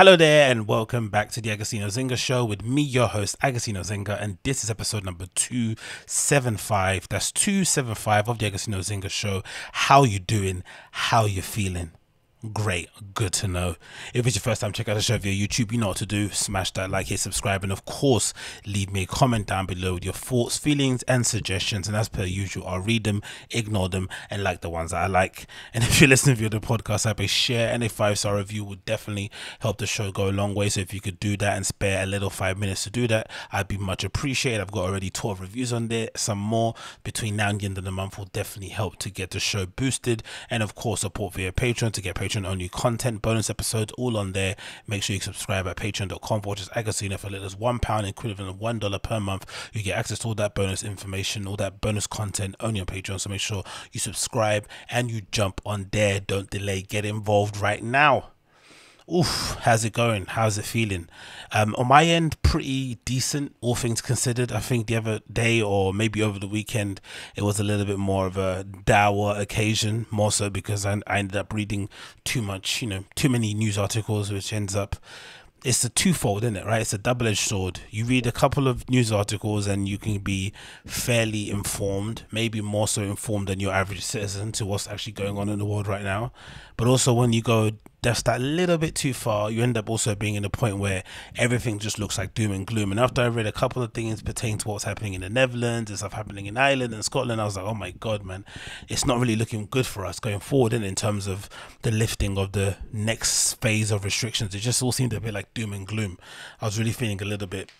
Hello there and welcome back to the Agostinho Zinga show with me, your host Agostinho Zinga, and this is episode number 275. That's 275 of the Agostinho Zinga show. How you doing? How you feeling? Great, good to know. If it's your first time check out the show via YouTube, you know what to do. Smash that like, hit subscribe, and of course leave me a comment down below with your thoughts, feelings and suggestions, and as per usual I'll read them, ignore them and like the ones that I like. And if you're listening via the podcast app, a share and a 5-star review would definitely help the show go a long way. So if you could do that and spare a little 5 minutes to do that, I'd be much appreciated. I've got already 12 reviews on there. Some more between now and the end of the month will definitely help to get the show boosted, and of course support via Patreon to get Patreon-only content, bonus episodes, all on there. Make sure you subscribe at patreon.com/Agostinho for little as £1 equivalent of $1 per month. You get access to all that bonus information, all that bonus content only on Patreon. So make sure you subscribe and you jump on there. Don't delay. Get involved right now. Oof, how's it going? How's it feeling? On my end, pretty decent, all things considered. I think the other day or maybe over the weekend, it was a little bit more of a dour occasion, more so because I ended up reading too much, too many news articles, which ends up, it's a twofold, isn't it, right? It's a double-edged sword. You read a couple of news articles and you can be fairly informed, maybe more so informed than your average citizen to what's actually going on in the world right now. But also when you go just that little bit too far, you end up also being in a point where everything just looks like doom and gloom. And after I read a couple of things pertaining to what's happening in the Netherlands and stuff happening in Ireland and Scotland, I was like, oh my God, man, it's not really looking good for us going forward, and in terms of the lifting of the next phase of restrictions, it just all seemed a bit like doom and gloom. I was really feeling a little bit,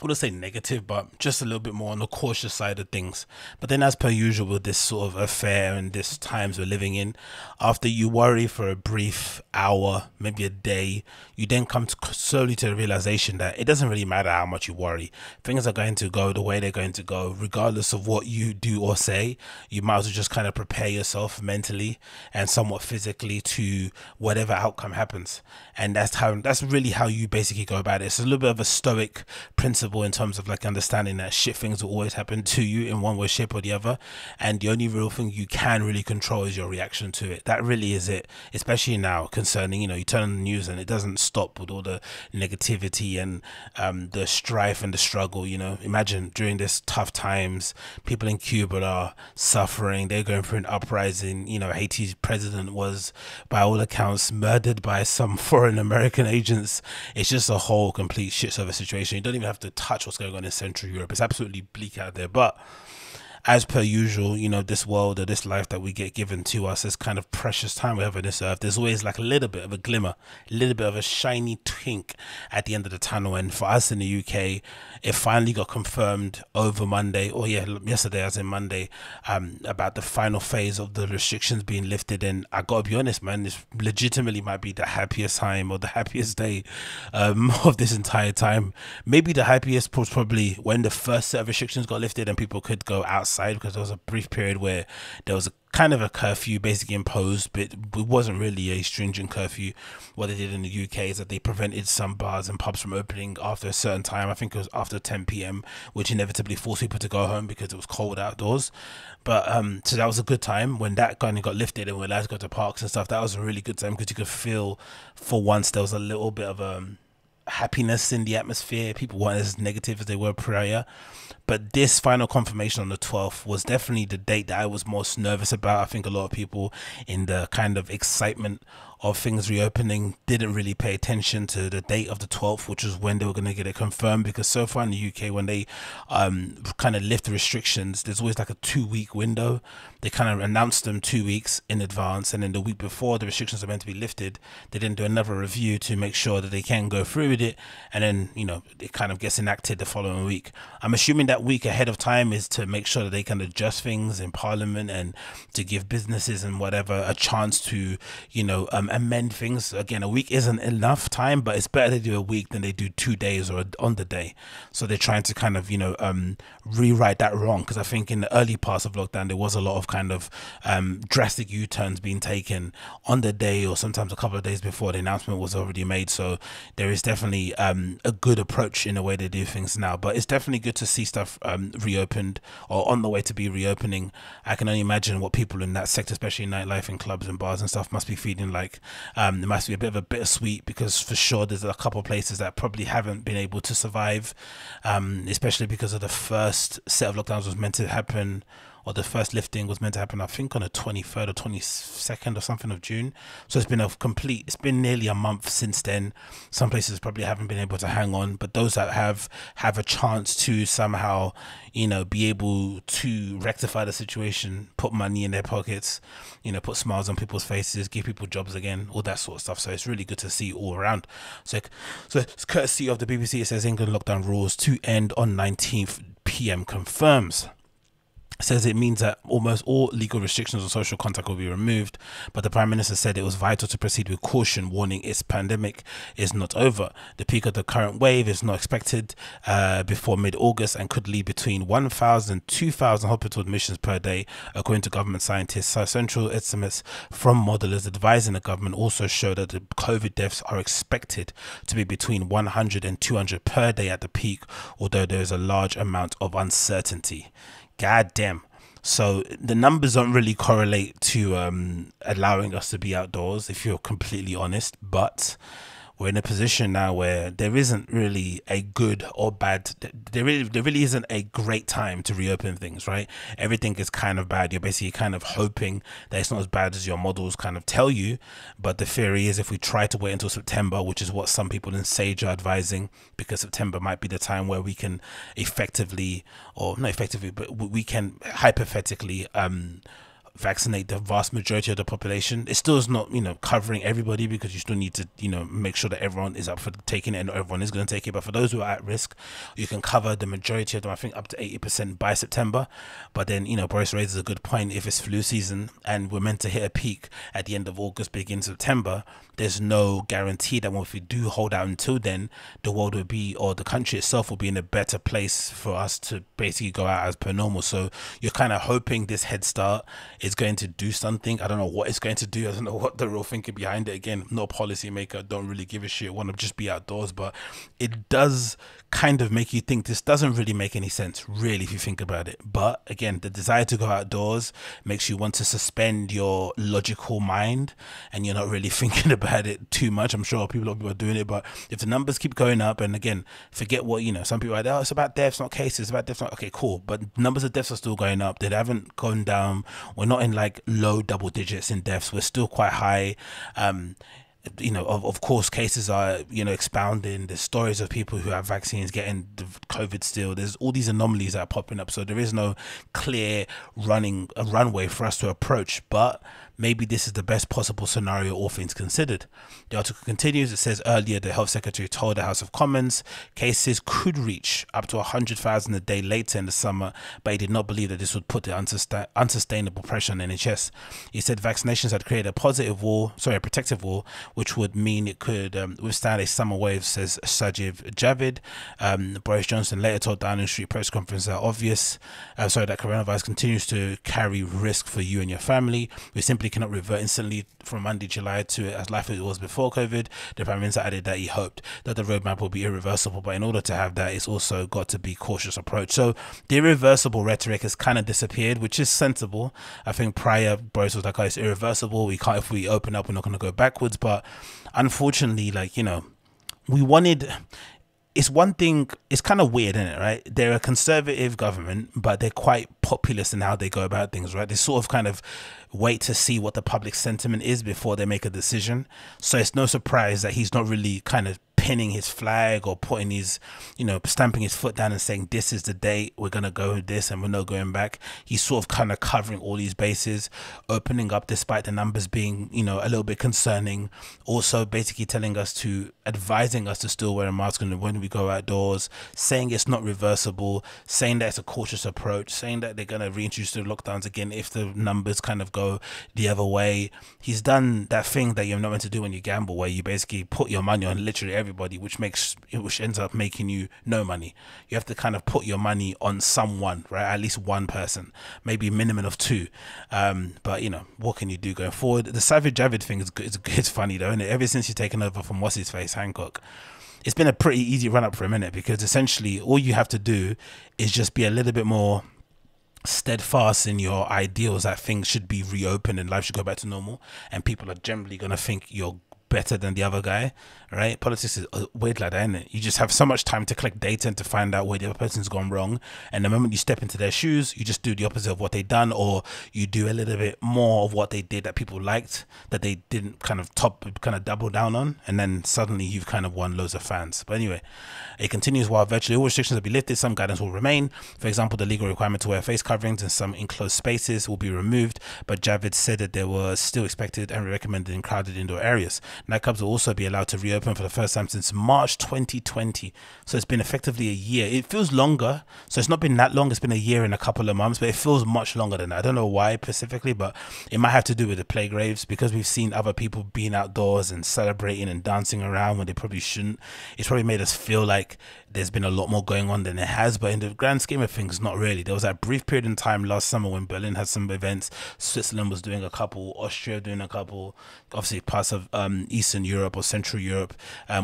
I wouldn't say negative, but just a little bit more on the cautious side of things. But then as per usual with this sort of affair and this times we're living in, after you worry for a brief hour, maybe a day, you then come slowly to the realization that it doesn't really matter how much you worry. Things are going to go the way they're going to go, regardless of what you do or say. You might as well just kind of prepare yourself mentally and somewhat physically to whatever outcome happens. And that's really how you basically go about it. It's a little bit of a stoic principle in terms of like understanding that shit things will always happen to you in one way, shape or the other, and the only real thing you can really control is your reaction to it. That really is it, especially now concerning, you turn on the news and it doesn't stop with all the negativity and the strife and the struggle. Imagine during this tough times, people in Cuba are suffering, they're going through an uprising. Haiti's president was by all accounts murdered by some foreign American agents. It's just a whole complete shit of a situation. You don't even have to touch what's going on in Central Europe. It's absolutely bleak out there. But as per usual, this world or this life that we get given to us, this kind of precious time we have on this earth, there's always like a little bit of a glimmer, a little bit of a shiny twink at the end of the tunnel. And for us in the UK, it finally got confirmed over Monday, or yesterday as in Monday, about the final phase of the restrictions being lifted. And I gotta be honest, man, this legitimately might be the happiest time or the happiest day of this entire time. Maybe the happiest was probably when the first set of restrictions got lifted and people could go outside, because there was a brief period where there was a kind of a curfew basically imposed, but it wasn't really a stringent curfew. What they did in the UK is that they prevented some bars and pubs from opening after a certain time. I think it was after 10 p.m, which inevitably forced people to go home because it was cold outdoors. But so that was a good time when that kind of got lifted and we're allowed to go to parks and stuff. That was a really good time because you could feel for once there was a little bit of happiness in the atmosphere. People weren't as negative as they were prior. But this final confirmation on the 12th was definitely the date that I was most nervous about. I think a lot of people in the kind of excitement of things reopening didn't really pay attention to the date of the 12th, which was when they were going to get it confirmed. Because so far in the UK, when they kind of lift the restrictions, there's always like a 2-week window. They kind of announce them 2 weeks in advance, and then the week before the restrictions are meant to be lifted, they then do another review to make sure that they can go through with it, and then it kind of gets enacted the following week. I'm assuming that week ahead of time is to make sure that they can adjust things in Parliament and to give businesses and whatever a chance to amend things. Again, a week isn't enough time, but it's better they do a week than they do 2 days or on the day. So they're trying to kind of rewrite that wrong, because I think in the early parts of lockdown there was a lot of kind of drastic U-turns being taken on the day, or sometimes a couple of days before the announcement was already made. So there is definitely a good approach in the way they do things now. But it's definitely good to see stuff have reopened or on the way to be reopening, I can only imagine what people in that sector, especially in nightlife and clubs and bars and stuff, must be feeling like. There must be a bit of a bittersweet, because for sure there's a couple of places that probably haven't been able to survive, especially because of the first set of lockdowns was meant to happen, or the first lifting was meant to happen, I think on the 23rd or 22nd or something of June. So it's been a complete, it's been nearly a month since then. Some places probably haven't been able to hang on, but those that have a chance to somehow, you know, be able to rectify the situation, put money in their pockets, you know, put smiles on people's faces, give people jobs again, all that sort of stuff. So it's really good to see all around. So it's courtesy of the BBC. It says England lockdown rules to end on 19 PM confirms. Says it means that almost all legal restrictions on social contact will be removed, but the Prime Minister said it was vital to proceed with caution, warning its pandemic is not over. The peak of the current wave is not expected before mid-August and could lead between 1,000 and 2,000 hospital admissions per day, according to government scientists. So central estimates from modelers advising the government also show that the COVID deaths are expected to be between 100 and 200 per day at the peak, although there is a large amount of uncertainty. God damn. So the numbers don't really correlate to allowing us to be outdoors, if you're completely honest, but we're in a position now where there isn't really a good or bad, there really isn't a great time to reopen things, right? Everything is kind of bad. You're basically kind of hoping that it's not as bad as your models kind of tell you. But the theory is, if we try to wait until September, which is what some people in SAGE are advising, because September might be the time where we can effectively, or not effectively, but we can hypothetically vaccinate the vast majority of the population. It still is not, you know, covering everybody, because you still need to, you know, make sure that everyone is up for taking it and everyone is going to take it. But for those who are at risk, you can cover the majority of them, I think up to 80% by September. But then, you know, Boris raises a good point. If it's flu season and we're meant to hit a peak at the end of August, begin September, there's no guarantee that if we do hold out until then, the world will be, or the country itself will be in a better place for us to basically go out as per normal. So you're kind of hoping this head start is going to do something. I don't know what it's going to do. I don't know what the real thinking behind it. Again, no policymaker, don't really give a shit, want to just be outdoors. But it does kind of make you think this doesn't really make any sense, really, if you think about it. But again, the desire to go outdoors makes you want to suspend your logical mind, and you're not really thinking about it too much. I'm sure a lot of people are doing it, but if the numbers keep going up, and again, forget what, you know, some people are like, oh, it's about deaths, not cases, it's about deaths, not, okay, cool, but numbers of deaths are still going up. They haven't gone down. We're not in like low double digits in deaths. We're still quite high. You know, of course, cases are, you know, expounding. There's stories of people who have vaccines getting COVID still. There's all these anomalies that are popping up. So there is no clear runway for us to approach. But maybe this is the best possible scenario, all things considered. The article continues. It says earlier, the health secretary told the House of Commons cases could reach up to 100,000 a day later in the summer, but he did not believe that this would put the unsustainable pressure on NHS. He said vaccinations had created a protective wall, which would mean it could withstand a summer wave, says Sajid Javid. Boris Johnson later told Downing Street press conference that coronavirus continues to carry risk for you and your family. We simply cannot revert instantly from Monday, July to as life as it was before COVID. The Prime Minister added that he hoped that the roadmap will be irreversible, but in order to have that, it's also got to be cautious approach. So the irreversible rhetoric has kind of disappeared, which is sensible. I think prior, Boris was like, oh, it's irreversible. We can't, if we open up, we're not going to go backwards. But unfortunately, like, you know, we wanted, it's one thing, it's kind of weird, isn't it, right? They're a conservative government, but they're quite populist in how they go about things, right? They sort of kind of wait to see what the public sentiment is before they make a decision. So it's no surprise that he's not really kind of pinning his flag or putting his, you know, stamping his foot down and saying this is the date, we're gonna go with this and we're not going back. He's sort of kind of covering all these bases, opening up despite the numbers being, you know, a little bit concerning. Also basically telling us to, advising us to still wear a mask when we go outdoors, saying it's not reversible, saying that it's a cautious approach, saying that they're gonna reintroduce the lockdowns again if the numbers kind of go the other way. He's done that thing that you're not meant to do when you gamble, where you basically put your money on literally everybody, which ends up making you no money. You have to kind of put your money on someone, right? At least one person, maybe a minimum of two. But you know, what can you do going forward? The Savage Javid thing is good. It's funny though, isn't it? Ever since he's taken over from what's his face, Hancock, it's been a pretty easy run up for a minute, because essentially all you have to do is just be a little bit more steadfast in your ideals that things should be reopened and life should go back to normal, and people are generally going to think you're better than the other guy, right? Politics is weird like that, isn't it? You just have so much time to collect data and to find out where the other person's gone wrong, and the moment you step into their shoes, you just do the opposite of what they done, or you do a little bit more of what they did that people liked, that they didn't double down on, and then suddenly you've kind of won loads of fans. But anyway, it continues. While virtually all restrictions will be lifted, some guidance will remain. For example, the legal requirement to wear face coverings in some enclosed spaces will be removed, but Javid said that they were still expected and recommended in crowded indoor areas. Nightclubs will also be allowed to reopen for the first time since March 2020. So it's been effectively a year. It feels longer. So it's not been that long. It's been a year and a couple of months, but it feels much longer than that. I don't know why specifically, but it might have to do with the play graves, because we've seen other people being outdoors and celebrating and dancing around when they probably shouldn't. It's probably made us feel like there's been a lot more going on than it has, but in the grand scheme of things, not really. There was that brief period in time last summer when Berlin had some events, Switzerland was doing a couple, Austria doing a couple, obviously parts of Eastern Europe or Central Europe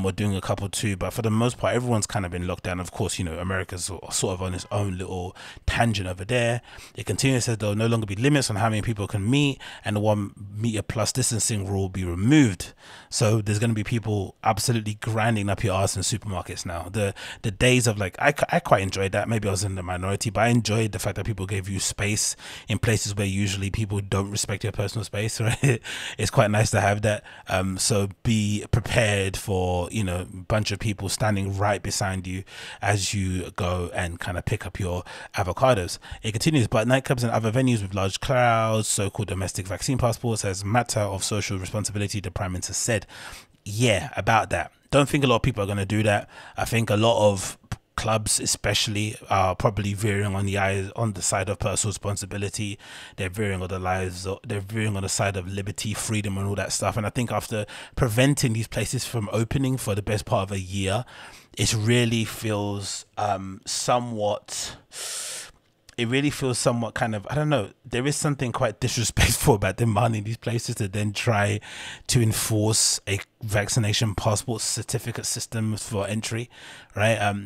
were doing a couple too, but for the most part everyone's kind of been locked down. Of course, you know, America's sort of on its own little tangent over there. It continues that there will no longer be limits on how many people can meet, and the 1 meter plus distancing rule will be removed. So there's going to be people absolutely grinding up your ass in supermarkets now. The days of like, I quite enjoyed that. Maybe I was in the minority, but I enjoyed the fact that people gave you space in places where usually people don't respect your personal space, right? It's quite nice to have that. So be prepared for, you know, a bunch of people standing right beside you as you go and kind of pick up your avocados. It continues, but nightclubs and other venues with large crowds, so-called domestic vaccine passports as matter of social responsibility, the Prime Minister said. Yeah, about that. Don't think a lot of people are going to do that. I think a lot of clubs especially are probably veering on the side of personal responsibility. They're veering on the lives, they're veering on the side of liberty, freedom and all that stuff. And I think after preventing these places from opening for the best part of a year, it really feels somewhat kind of, I don't know, there is something quite disrespectful about demanding these places to then try to enforce a vaccination passport certificate system for entry, right?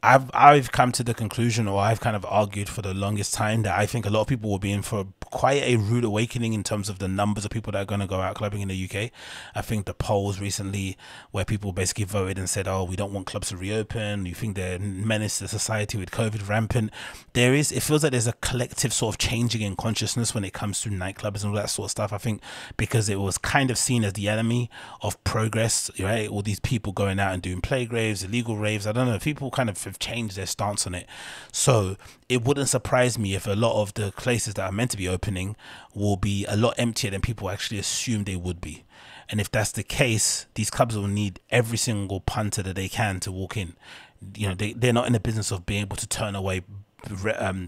I've come to the conclusion, or I've kind of argued for the longest time, that I think a lot of people will be in for quite a rude awakening in terms of the numbers of people that are going to go out clubbing in the UK. I think the polls recently where people basically voted and said, oh, we don't want clubs to reopen, you think they're menace to society with COVID rampant. It feels like there's a collective sort of changing in consciousness when it comes to nightclubs and all that sort of stuff. I think because it was kind of seen as the enemy of progress, right? All these people going out and doing playgraves, illegal raves, I don't know, people kind of have changed their stance on it. So it wouldn't surprise me if a lot of the places that are meant to be opening will be a lot emptier than people actually assume they would be. And if that's the case, these clubs will need every single punter that they can to walk in. You know, they're not in the business of being able to turn away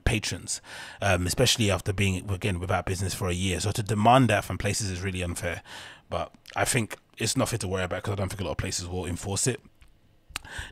patrons, especially after being, again, without business for a year. So to demand that from places is really unfair. But I think it's nothing to worry about, because I don't think a lot of places will enforce it.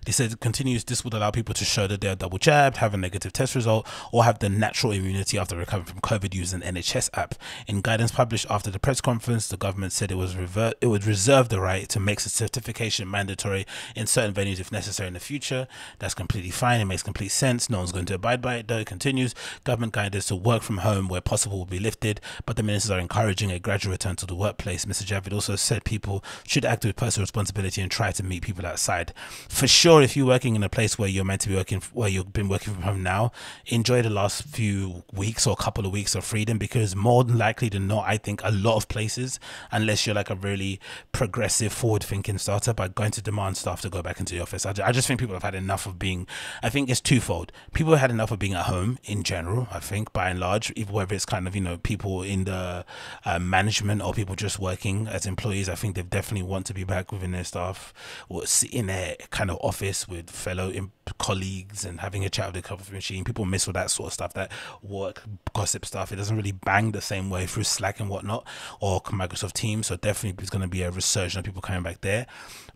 They said it continues, this would allow people to show that they are double jabbed, have a negative test result, or have the natural immunity after recovering from COVID using an NHS app. In guidance published after the press conference, the government said it would reserve the right to make certification mandatory in certain venues if necessary in the future. That's completely fine. It makes complete sense. No one's going to abide by it, though. It continues. Government guidance to work from home where possible will be lifted, but the ministers are encouraging a gradual return to the workplace. Mr. Javid also said people should act with personal responsibility and try to meet people outside. For sure, if you're working in a place where you're meant to be working, where you've been working from home now, enjoy the last few weeks or couple of weeks of freedom, because more than likely than not, I think a lot of places, unless you're like a really progressive, forward-thinking startup, are going to demand staff to go back into the office. I just think people have had enough of being, I think it's twofold. People have had enough of being at home in general, I think, by and large, whether it's kind of, you know, people in the management or people just working as employees. I think they definitely want to be back within their staff or in their kind of office with fellow colleagues and having a chat with the coffee machine. People miss all that sort of stuff, that work gossip stuff. It doesn't really bang the same way through Slack and whatnot, or Microsoft Teams. So definitely there's going to be a resurgence of people coming back there.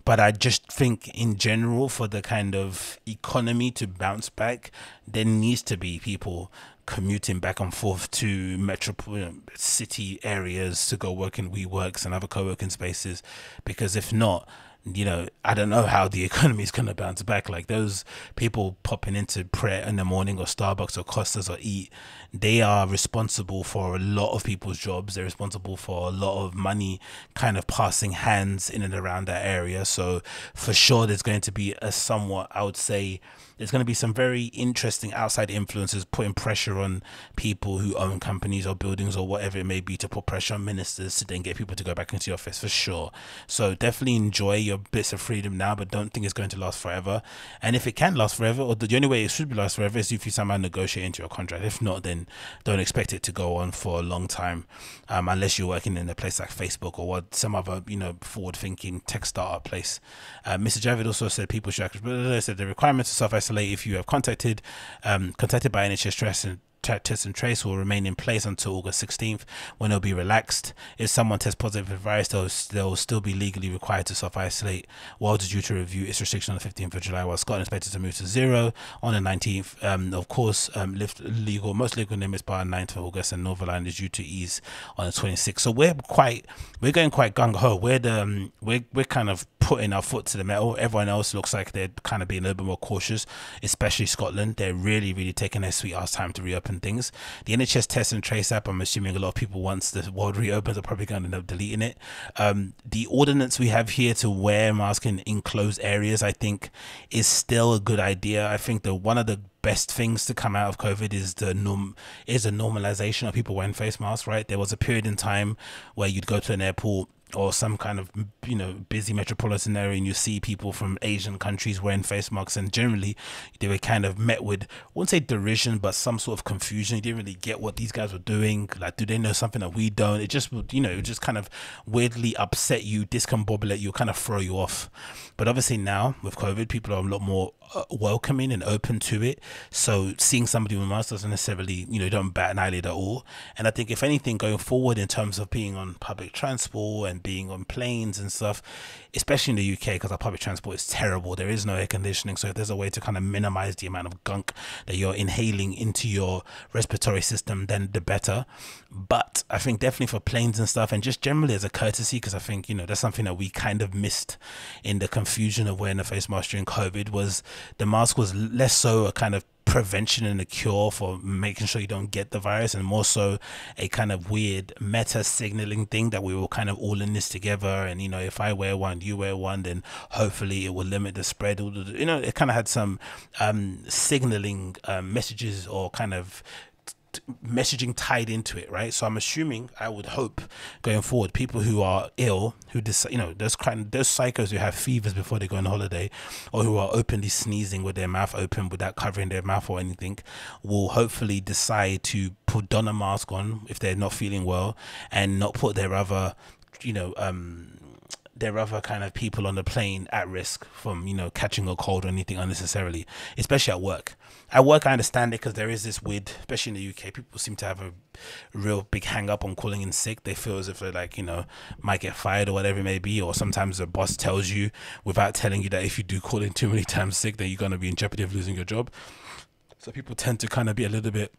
But I just think in general, for the kind of economy to bounce back, there needs to be people commuting back and forth to metropolitan city areas to go work in WeWorks and other co-working spaces, because if not, you know, I don't know how the economy is going to bounce back. Like those people popping into Pret in the morning or Starbucks or Costas or Eat, they are responsible for a lot of people's jobs. They're responsible for a lot of money kind of passing hands in and around that area. So for sure, there's going to be a somewhat, I would say, there's going to be some very interesting outside influences putting pressure on people who own companies or buildings or whatever it may be to put pressure on ministers to then get people to go back into the office, for sure. So definitely enjoy your bits of freedom now, but don't think it's going to last forever. And if it can last forever, or the only way it should be last forever, is if you somehow negotiate into your contract. If not, then don't expect it to go on for a long time, unless you're working in a place like Facebook or what, some other, you know, forward-thinking tech startup place. Mr. Javid also said people should said the requirements to self-isolate if you have contacted by NHS Test and Trace will remain in place until August 16th, when it'll be relaxed. If someone tests positive for virus, they'll still be legally required to self-isolate. Wales is due to review its restriction on the 15th of July, while Scotland is expected to move to 0 on the 19th. Of course, lift legal, most legal limits by the 9th of August, and Northern Ireland is due to ease on the 26th. So we're going quite gung ho. We're kind of putting our foot to the metal. Everyone else looks like they're kind of being a little bit more cautious, especially Scotland. They're really taking their sweet ass time to reopen things. The NHS Test and Trace app, I'm assuming a lot of people, once the world reopens, are probably going to end up deleting it. The ordinance we have here to wear masks in enclosed areas, I think, is still a good idea. I think that one of the best things to come out of COVID is the normalization of people wearing face masks, right? There was a period in time where you'd go to an airport or some kind of, you know, busy metropolitan area, and you see people from Asian countries wearing face masks, and generally they were kind of met with, I wouldn't say derision, but some sort of confusion. You didn't really get what these guys were doing. Like, do they know something that we don't? It just would, you know, it just kind of weirdly upset you, discombobulate you, kind of throw you off. But obviously now with COVID, people are a lot more welcoming and open to it. So seeing somebody with masks doesn't necessarily, you know, don't bat an eyelid at all. And I think if anything, going forward in terms of being on public transport and being on planes and stuff, especially in the UK, because our public transport is terrible, there is no air conditioning. So if there's a way to kind of minimize the amount of gunk that you're inhaling into your respiratory system, then the better. But I think definitely for planes and stuff, and just generally as a courtesy, because I think, you know, that's something that we kind of missed in the confusion of wearing a face mask during COVID, was the mask was less so a kind of prevention and a cure for making sure you don't get the virus, and more so a kind of weird meta signaling thing that we were kind of all in this together. And, you know, if I wear one, you wear one, then hopefully it will limit the spread. You know, it kind of had some signaling messages or kind of messaging tied into it, right? So I'm assuming, I would hope, going forward, people who are ill, who decide, you know, those psychos who have fevers before they go on holiday, or who are openly sneezing with their mouth open without covering their mouth or anything, will hopefully decide to don a mask on if they're not feeling well, and not put their other, you know, there are other kind of people on the plane at risk from, you know, catching a cold or anything unnecessarily, especially at work. At work, I understand it, because there is this weird, especially in the UK, people seem to have a real big hang up on calling in sick. They feel as if they're like, you know, might get fired or whatever it may be. Or sometimes the boss tells you without telling you that if you do call in too many times sick, then you're going to be in jeopardy of losing your job. So people tend to kind of be a little bit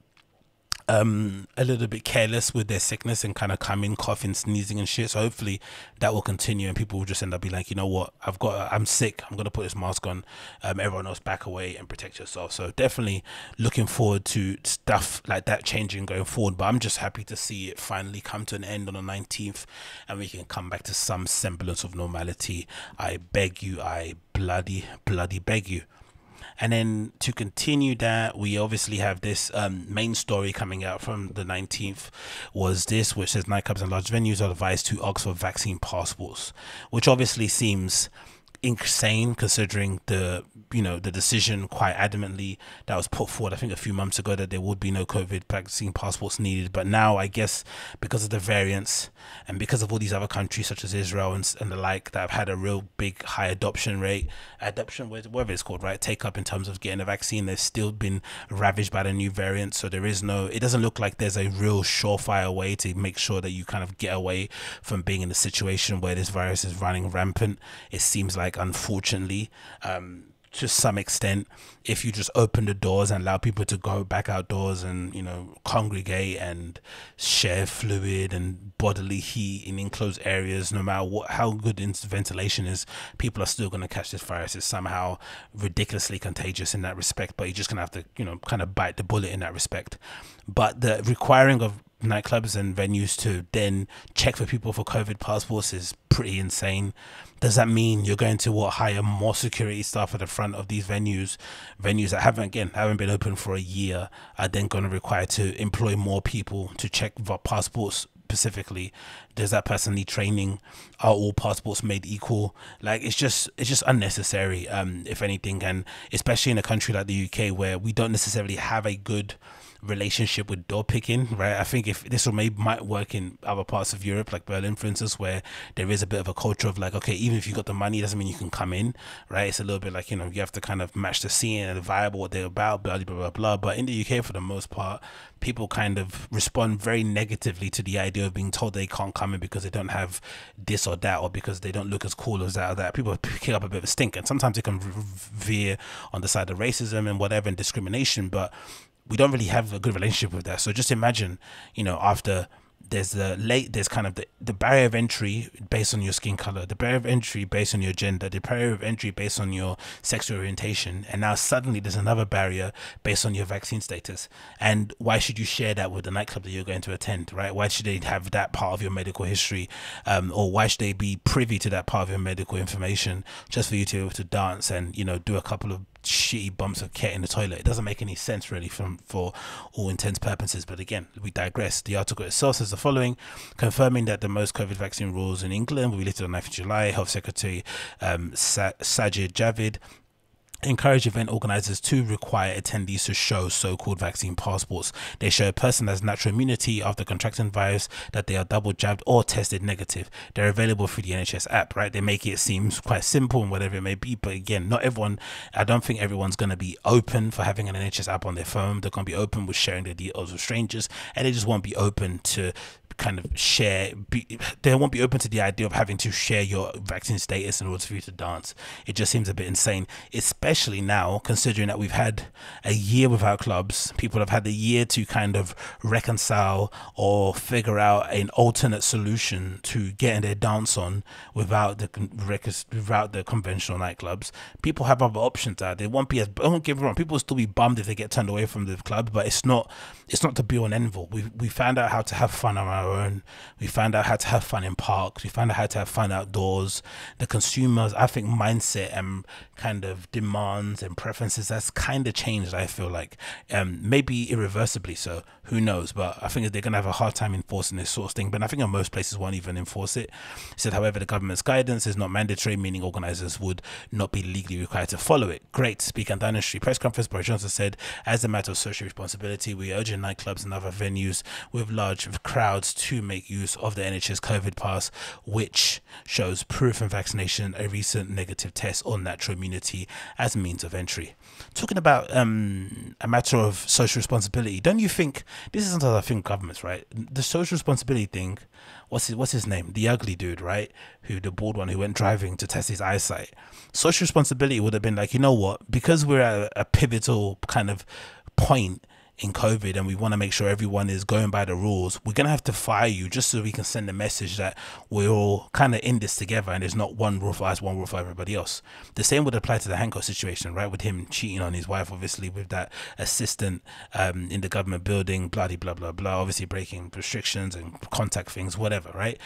careless with their sickness, and kind of coming coughing, sneezing and shit. So hopefully that will continue, and people will just end up being like, you know what, I'm sick, I'm gonna put this mask on. Everyone else, back away and protect yourself. So definitely looking forward to stuff like that changing going forward, but I'm just happy to see it finally come to an end on the 19th, and we can come back to some semblance of normality. I beg you, I bloody beg you. And then to continue that, we obviously have this main story coming out from the 19th, was this, which says nightclubs and large venues are advised to ask for vaccine passports, which obviously seems insane, considering the, you know, the decision quite adamantly that was put forward, I think a few months ago, that there would be no COVID vaccine passports needed. But now, I guess, because of the variants and because of all these other countries such as Israel and the like, that have had a real big high adoption rate, whatever it's called, right, take up in terms of getting a vaccine, they've still been ravaged by the new variants. So there is no, it doesn't look like there's a real surefire way to make sure that you kind of get away from being in a situation where this virus is running rampant. It seems like, unfortunately, to some extent, if you just open the doors and allow people to go back outdoors and, you know, congregate and share fluid and bodily heat in enclosed areas, no matter what, how good ventilation is, people are still going to catch this virus. It's somehow ridiculously contagious in that respect, but you're just going to have to, you know, kind of bite the bullet in that respect. But the requiring of nightclubs and venues to then check for people for COVID passports is pretty insane. Does that mean you're going to hire more security staff at the front of these venues that haven't been open for a year are then going to require to employ more people to check for passports specifically? Does that person need training? Are all passports made equal? Like, it's just unnecessary, if anything, and especially in a country like the UK where we don't necessarily have a good relationship with door picking, right? I think if this might work in other parts of Europe, like Berlin, for instance, where there is a bit of a culture of like, okay, even if you got the money, doesn't mean you can come in, right? It's a little bit like, you know, you have to kind of match the scene and the vibe, what they're about, blah, blah, blah, blah. But in the UK, for the most part, people kind of respond very negatively to the idea of being told they can't come in because they don't have this or that, or because they don't look as cool as that or that. People pick up a bit of a stink, and sometimes it can veer on the side of racism and whatever and discrimination, but we don't really have a good relationship with that. So just imagine, you know, after there's kind of the barrier of entry based on your skin color, the barrier of entry based on your gender, the barrier of entry based on your sexual orientation, and now suddenly there's another barrier based on your vaccine status. And why should you share that with the nightclub that you're going to attend, right? Why should they have that part of your medical history, or why should they be privy to that part of your medical information just for you to be able to dance and, you know, do a couple of shitty bumps of cat in the toilet? It doesn't make any sense really for all intents purposes. But again, we digress. The article itself says the following: confirming that the most COVID vaccine rules in England will be lifted on 9th of July, Health Secretary Sajid Javid encourage event organizers to require attendees to show so-called vaccine passports. They show a person has natural immunity after contracting virus, that they are double jabbed or tested negative. They're available through the NHS app, right? They make it seem quite simple and whatever it may be, but again, not everyone, I don't think everyone's going to be open for having an NHS app on their phone. They're going to be open with sharing their details with strangers, and they just won't be open to kind of they won't be open to the idea of having to share your vaccine status in order for you to dance. It just seems a bit insane, especially now considering that we've had a year without clubs. People have had the year to kind of reconcile or figure out an alternate solution to getting their dance on without the conventional nightclubs. People have other options out. They won't be as, don't get me wrong, people will still be bummed if they get turned away from the club, but it's not to be on envil. We found out how to have fun around our own. We found out how to have fun in parks. We found out how to have fun outdoors. The consumers, I think, mindset and kind of demands and preferences, that's kind of changed, I feel like, maybe irreversibly so, who knows. But I think they're gonna have a hard time enforcing this sort of thing, but I think in most places won't even enforce it. It said, however, the government's guidance is not mandatory, meaning organizers would not be legally required to follow it. Great. Speak on Dynasty press conference, Boris Johnson said, as a matter of social responsibility, we urge nightclubs and other venues with large crowds to make use of the NHS COVID pass, which shows proof of vaccination, a recent negative test, or natural immunity as a means of entry. Talking about a matter of social responsibility, don't you think this is another thing, governments, right? The social responsibility thing. What's his name? The ugly dude, right? The bald one who went driving to test his eyesight. Social responsibility would have been like, you know what? Because we're at a pivotal kind of point in COVID and we want to make sure everyone is going by the rules, we're gonna have to fire you just so we can send the message that we're all kind of in this together and there's not one rule for us, one rule for everybody else. The same would apply to the Hancock situation, right, with him cheating on his wife, obviously, with that assistant in the government building, blah blah blah blah, obviously breaking restrictions and contact things, whatever, right?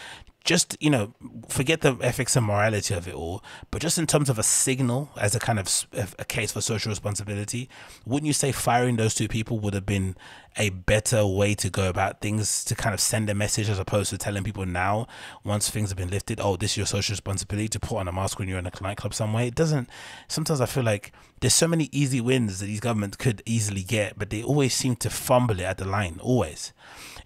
Just, you know, forget the ethics and morality of it all, but just in terms of a signal as a kind of a case for social responsibility, wouldn't you say firing those two people would have been a better way to go about things, to kind of send a message, as opposed to telling people now, once things have been lifted, oh, this is your social responsibility to put on a mask when you're in a nightclub somewhere? It doesn't, sometimes I feel like There's so many easy wins that these governments could easily get, but they always seem to fumble it at the line, always.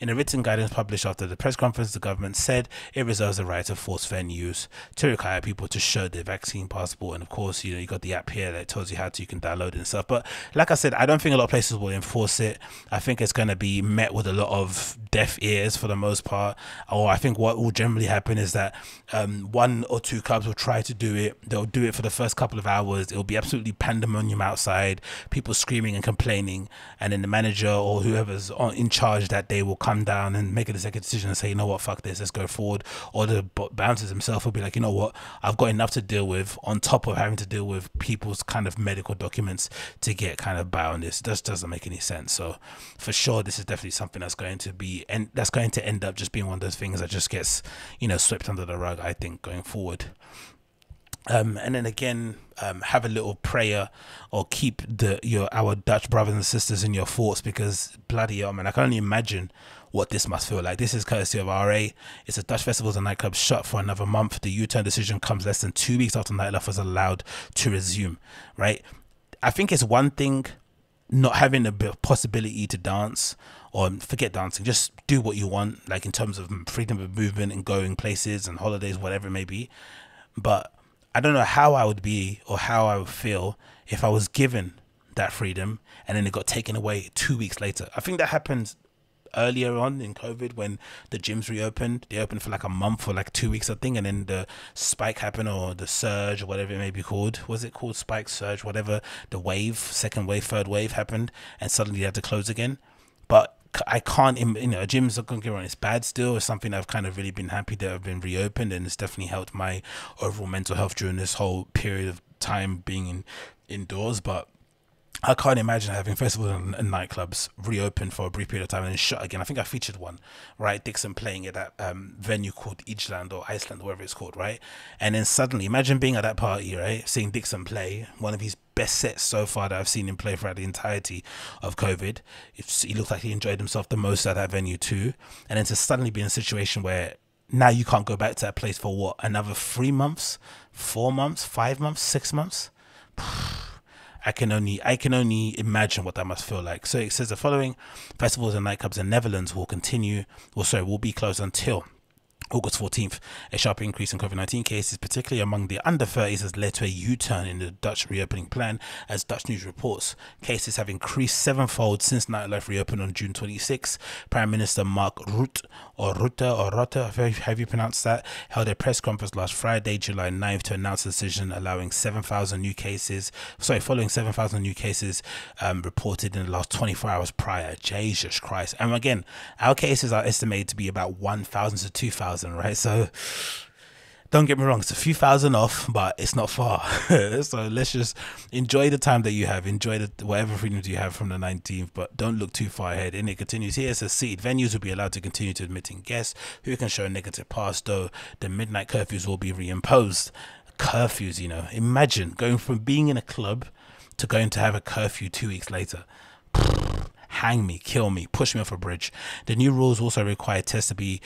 In a written guidance published after the press conference, the government said it reserves the right to force fair news to require people to show their vaccine passport. And of course, you know, you got the app here that tells you how to, you can download it and stuff. But like I said, I don't think a lot of places will enforce it. I think it's going to be met with a lot of deaf ears for the most part. Or I think what will generally happen is that one or two clubs will try to do it. They'll do it for the first couple of hours. It'll be absolutely pandemonium outside, people screaming and complaining. And then the manager or whoever's in charge that day will come down and make an executive decision and say, you know what, fuck this, let's go forward. Or the bouncers himself will be like, you know what, I've got enough to deal with on top of having to deal with people's kind of medical documents to get kind of by on this. Just doesn't make any sense. So for sure, this is definitely something that's going to be, and that's going to end up just being one of those things that just gets, you know, swept under the rug, I think, going forward. And then again, have a little prayer or keep our Dutch brothers and sisters in your thoughts, because bloody hell, man, I can only imagine what this must feel like. This is courtesy of RA. It's a Dutch festivals and nightclubs shut for another month. The U-turn decision comes less than 2 weeks after nightlife was allowed to resume, right? I think it's one thing not having the possibility to dance, or forget dancing, just do what you want, like in terms of freedom of movement and going places and holidays, whatever it may be. But I don't know how I would be or how I would feel if I was given that freedom and then it got taken away 2 weeks later. I think that happened earlier on in COVID when the gyms reopened. They opened for like a month or like 2 weeks, I think, and then the spike happened, or the surge, or whatever it may be called. Was it called spike, surge, whatever? The wave, second wave, third wave happened, and suddenly they had to close again. But I can't, you know, gyms are going to get on, it's bad still. It's something I've kind of really been happy that I've been reopened, and it's definitely helped my overall mental health during this whole period of time being indoors. But I can't imagine having festivals and nightclubs reopened for a brief period of time and then shut again. I think I featured one, right? Dixon playing at that venue called Iceland or Iceland, whatever it's called, right? And then suddenly, imagine being at that party, right? Seeing Dixon play, one of his best sets so far that I've seen him play throughout the entirety of COVID. He looked like he enjoyed himself the most at that venue too. And then to suddenly be in a situation where now you can't go back to that place for what? Another 3 months, 4 months, 5 months, 6 months? I can only imagine what that must feel like. So it says the following: festivals and nightclubs in Netherlands will be closed until August 14th. A sharp increase in COVID-19 cases, particularly among the under 30s, has led to a U-turn in the Dutch reopening plan, as Dutch News reports. Cases have increased sevenfold since nightlife reopened on June 26. Prime Minister Mark Rutte, have you pronounced that, held a press conference last Friday, July 9th, to announce a decision allowing 7,000 new cases, following 7,000 new cases reported in the last 24 hours prior. Jesus Christ. And again, our cases are estimated to be about 1,000 to 2,000. Right, so don't get me wrong, it's a few thousand off, but it's not far. So let's just enjoy the time that you have, enjoy whatever freedoms you have from the 19th, but don't look too far ahead. And it continues here, it says seated venues will be allowed to continue to admitting guests who can show a negative pass, though the midnight curfews will be reimposed. Curfews, you know, imagine going from being in a club to going to have a curfew 2 weeks later. Hang me, kill me, push me off a bridge. The new rules also require tests to be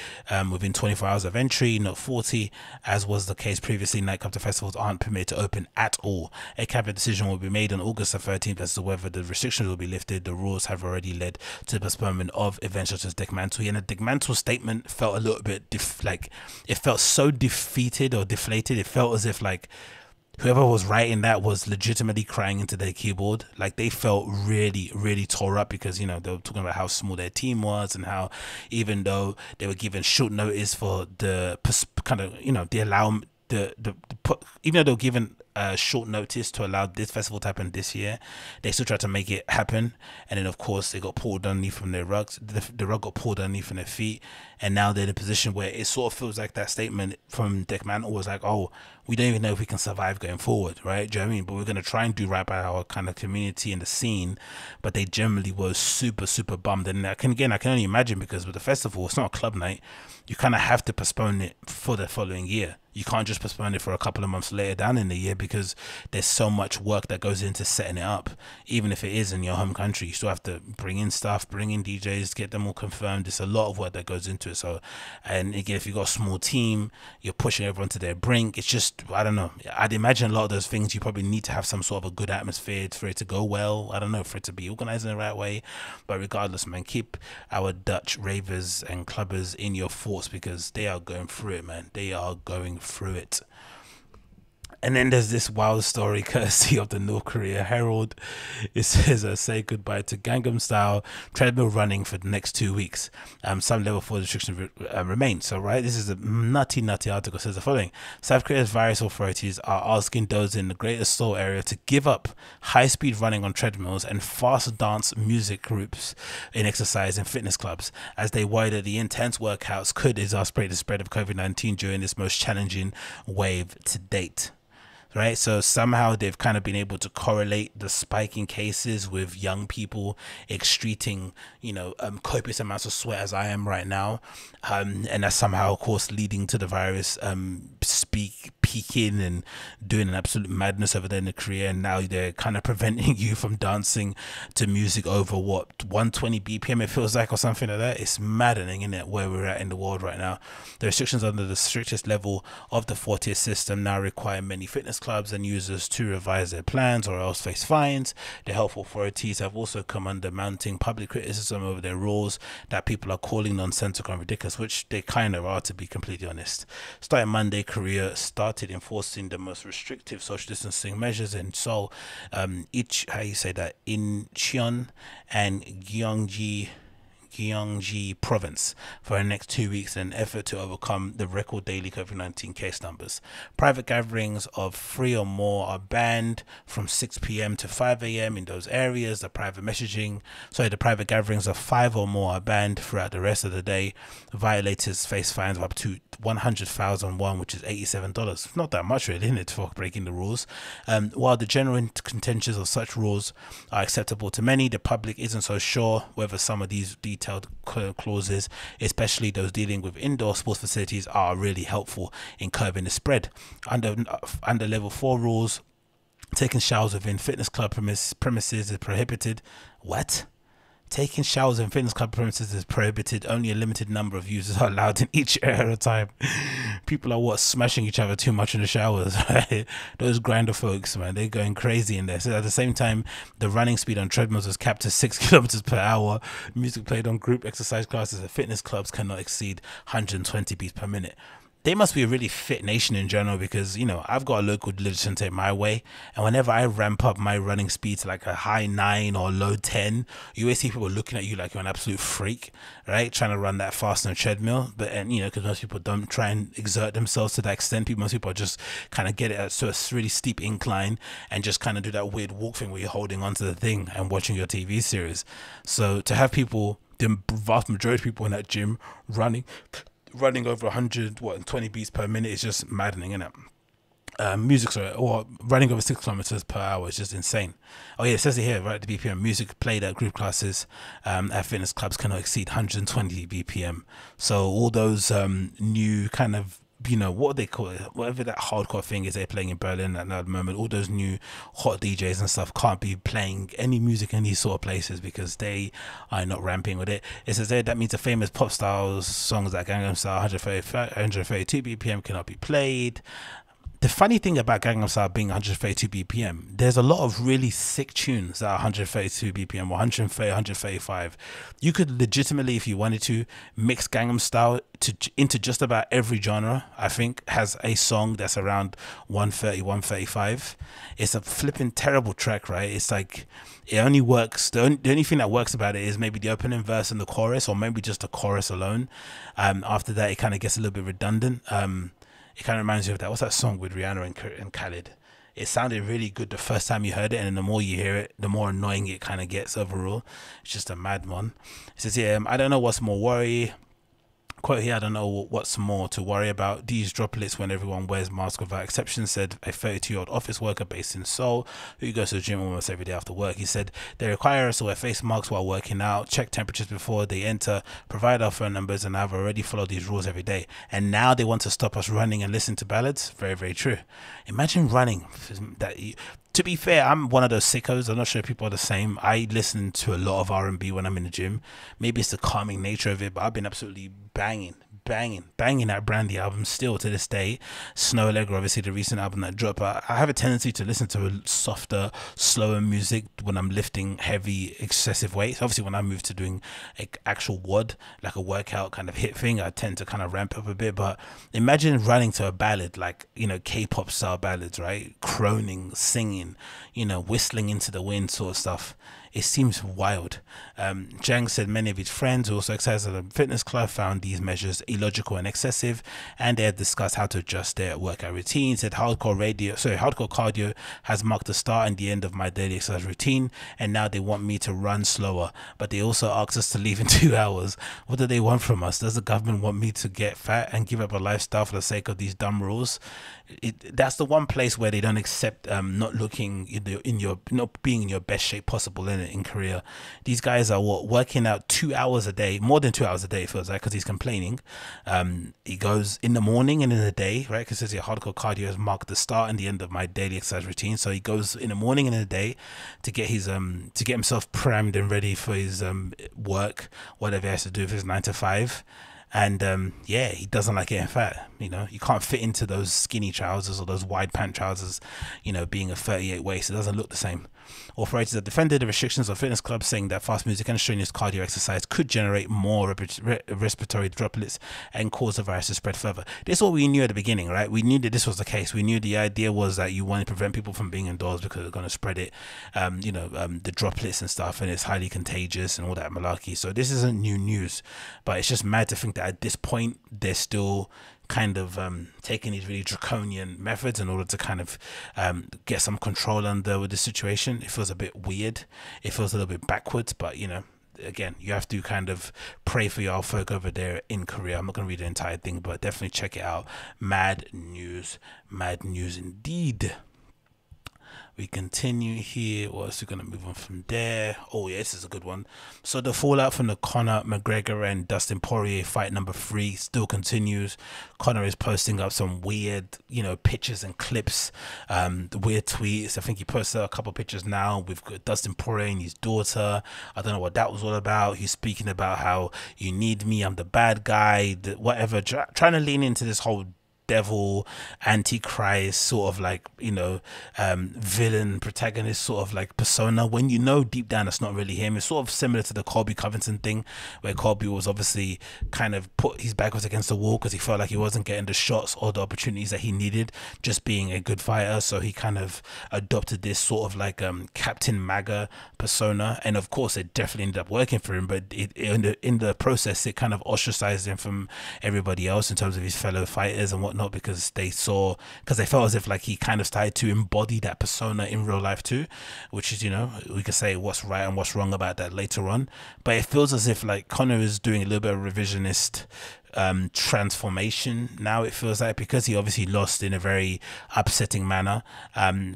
within 24 hours of entry, not 40, as was the case previously. Nightclub festivals aren't permitted to open at all. A cabinet decision will be made on August the 13th as to whether the restrictions will be lifted. The rules have already led to the postponement of events such as Dick Mantle. And the Dick Mantle statement felt a little bit like it felt so defeated or deflated. It felt as if like whoever was writing that was legitimately crying into their keyboard. Like they felt really, really tore up because, you know, they were talking about how small their team was and how even though they were given short notice for the kind of, you know, even though they were given short notice to allow this festival to happen this year, they still tried to make it happen. And then of course they got pulled underneath from their rugs, the rug got pulled underneath from their feet, and now they're in a position where it sort of feels like that statement from Dick Mantle was like, oh, we don't even know if we can survive going forward, right? Do you know what I mean? But we're going to try and do right by our kind of community and the scene. But they generally were super, super bummed. And I can only imagine, because with the festival, it's not a club night, you kind of have to postpone it for the following year. You can't just postpone it for a couple of months later down in the year, because there's so much work that goes into setting it up. Even if it is in your home country, you still have to bring in staff, bring in DJs, get them all confirmed. It's a lot of work that goes into it. So, and again, if you've got a small team, you're pushing everyone to their brink. It's just, I don't know, I'd imagine a lot of those things you probably need to have some sort of a good atmosphere for it to go well. I don't know, for it to be organized in the right way. But regardless, man, keep our Dutch ravers and clubbers in your thoughts, because they are going through it, man. They are going through it. And then there's this wild story courtesy of the North Korea Herald. It says, say goodbye to Gangnam Style treadmill running for the next 2 weeks. Some level 4 restrictions remain. So, right, this is a nutty article. It says the following. South Korea's various authorities are asking those in the Greater Seoul area to give up high-speed running on treadmills and fast dance music groups in exercise and fitness clubs, as they worry that the intense workouts could exacerbate the spread of COVID-19 during this most challenging wave to date. Right, so somehow they've kind of been able to correlate the spike in cases with young people excreting, you know, copious amounts of sweat, as I am right now, and that's somehow, of course, leading to the virus peaking and doing an absolute madness over there in the Korea. And now they're kind of preventing you from dancing to music over what, 120 BPM it feels like, or something like that. It's maddening, isn't it, where we're at in the world right now. The restrictions under the strictest level of the 4-tier system now require many fitness clubs and users to revise their plans or else face fines. The health authorities have also come under mounting public criticism over their rules that people are calling nonsensical and ridiculous, which they kind of are, to be completely honest. Starting Monday, Korea started enforcing the most restrictive social distancing measures in Seoul, Incheon and Gyeonggi province for the next 2 weeks in an effort to overcome the record daily COVID-19 case numbers. Private gatherings of 3 or more are banned from 6 p.m. to 5 a.m. in those areas. The private gatherings of 5 or more are banned throughout the rest of the day. Violators face fines of up to 100,000 won, which is $87. Not that much, really, isn't it, for breaking the rules. While the general contentions of such rules are acceptable to many, the public isn't so sure whether some of these detailed clauses, especially those dealing with indoor sports facilities, are really helpful in curbing the spread. Under level 4 rules, taking showers within fitness club premises is prohibited. What? Taking showers in fitness club premises is prohibited. Only a limited number of users are allowed in each area at a time. People are smashing each other too much in the showers, right? Those grinder folks, man, they're going crazy in there. So at the same time, the running speed on treadmills was capped to 6 kilometers per hour. Music played on group exercise classes at fitness clubs cannot exceed 120 beats per minute. They must be a really fit nation in general, because, you know, I've got a local diligence in my way, and whenever I ramp up my running speed to like a high 9 or low 10, you always see people looking at you like you're an absolute freak, right? Trying to run that fast on a treadmill. But, and you know, because most people don't try and exert themselves to that extent. Most people just kind of get it to a really steep incline and just kind of do that weird walk thing where you're holding onto the thing and watching your TV series. So to have people, the vast majority of people in that gym running over 120 beats per minute is just maddening, isn't it? Running over 6 kilometers per hour is just insane. Oh yeah, it says it here, right? The BPM music played at group classes at fitness clubs cannot exceed 120 BPM. So all those new kind of, you know, what they call it, whatever that hardcore thing is they're playing in Berlin at that moment, all those new hot DJs and stuff can't be playing any music in these sort of places because they are not ramping with it. It says there that means the famous pop styles songs like Gangnam Style 132 BPM cannot be played. The funny thing about Gangnam Style being 132 BPM, there's a lot of really sick tunes that are 132 BPM, 130, 135. You could legitimately, if you wanted to, mix Gangnam Style into just about every genre, I think, has a song that's around 130, 135. It's a flipping terrible track, right? It's like, it only works, the only thing that works about it is maybe the opening verse and the chorus, or maybe just the chorus alone. After that, it kind of gets a little bit redundant. It kind of reminds me of that. What's that song with Rihanna and Khalid? It sounded really good the first time you heard it, and then the more you hear it, the more annoying it kind of gets overall. It's just a mad one. It says, yeah, I don't know what's more worry. quote here, I don't know what's more to worry about. These droplets when everyone wears masks without exception, said a 32-year-old office worker based in Seoul who goes to the gym almost every day after work. He said, they require us to wear face masks while working out, check temperatures before they enter, provide our phone numbers, and I've already followed these rules every day. And now they want to stop us running and listen to ballads? Very, very true. Imagine running. To be fair, I'm one of those sickos. I'm not sure people are the same. I listen to a lot of R&B when I'm in the gym. Maybe it's the calming nature of it, but I've been absolutely banging that Brandy album still to this day. Snow Allegra, obviously the recent album that dropped. I have a tendency to listen to softer, slower music when I'm lifting heavy, excessive weights. Obviously when I move to doing an actual WOD, like a workout kind of hit thing, I tend to kind of ramp up a bit. But imagine running to a ballad, like, you know, K-pop style ballads, right? Croning, singing, you know, whistling into the wind sort of stuff. It seems wild. Jang said many of his friends who also exercise at a fitness club found these measures illogical and excessive, and they have discussed how to adjust their workout routine. Said hardcore cardio has marked the start and the end of my daily exercise routine, and now they want me to run slower, but they also asked us to leave in 2 hours. What do they want from us? Does the government want me to get fat and give up a lifestyle for the sake of these dumb rules? That's the one place where they don't accept not looking not being in your best shape possible in it. In Korea, these guys are working out 2 hours a day, more than 2 hours a day it feels like, because he's complaining. He goes in the morning and in the day, right? Because your hardcore cardio has marked the start and the end of my daily exercise routine. So he goes in the morning and in the day to get his to get himself primed and ready for his work, whatever he has to do for his 9 to 5. And yeah, he doesn't like getting fat. You know, you can't fit into those skinny trousers or those wide pant trousers, you know, being a 38 waist. It doesn't look the same. Authorities have defended the restrictions of fitness clubs, saying that fast music and strenuous cardio exercise could generate more respiratory droplets and cause the virus to spread further. This is what we knew at the beginning, right? We knew that this was the case. We knew the idea was that you want to prevent people from being indoors because they're going to spread it, you know, the droplets and stuff, and it's highly contagious and all that malarkey. So this isn't new news, but it's just mad to think that at this point they're still kind of taking these really draconian methods in order to kind of get some control under with the situation. It feels a bit weird, it feels a little bit backwards, but you know, again, you have to kind of pray for your folk over there in Korea. I'm not gonna read the entire thing, but definitely check it out. Mad news, mad news indeed. We continue here. What else are we going to move on from there? Oh, yeah, this is a good one. So the fallout from the Conor McGregor and Dustin Poirier fight number 3 still continues. Conor is posting up some weird, you know, pictures and clips, the weird tweets. I think he posted a couple of pictures now with Dustin Poirier and his daughter. I don't know what that was all about. He's speaking about how you need me, I'm the bad guy, whatever. Trying to lean into this whole devil, antichrist sort of, like, you know, villain protagonist sort of like persona, when you know deep down it's not really him. It's sort of similar to the Colby Covington thing, where Colby was obviously kind of put his back was against the wall because he felt like he wasn't getting the shots or the opportunities that he needed, just being a good fighter. So he kind of adopted this sort of like Captain MAGA persona, and of course it definitely ended up working for him, but in the process it kind of ostracized him from everybody else in terms of his fellow fighters and whatnot. Not because they felt as if like he kind of started to embody that persona in real life too, which is, you know, we could say what's right and what's wrong about that later on, but it feels as if like Conor is doing a little bit of revisionist transformation now. It feels like, because he obviously lost in a very upsetting manner,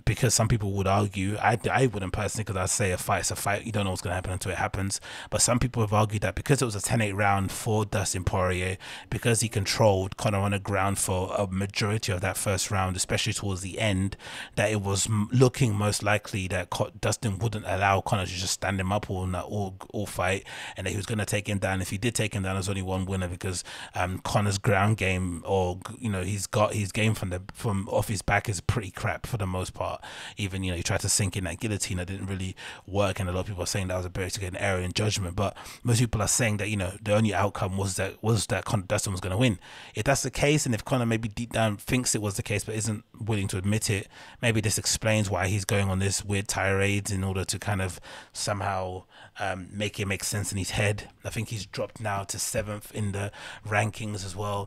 because some people would argue, I wouldn't personally, because I'd say a fight's a fight, you don't know what's going to happen until it happens, but some people have argued that because it was a 10-8 round for Dustin Poirier, because he controlled Conor on the ground for a majority of that first round, especially towards the end, that it was looking most likely that Dustin wouldn't allow Conor to just stand him up all fight, and that he was going to take him down. If he did take him down, there's only one winner, because Conor's ground game, or you know, he's got his game from off his back is pretty crap for the most part. Even, you know, he tried to sink in that guillotine, that didn't really work, and a lot of people are saying that was an error in judgment. But most people are saying that, you know, the only outcome was that Dustin was going to win. If that's the case, and if Conor maybe deep down thinks it was the case but isn't willing to admit it, maybe this explains why he's going on this weird tirades in order to kind of somehow make it make sense in his head. I think he's dropped now to 7th in the rankings as well.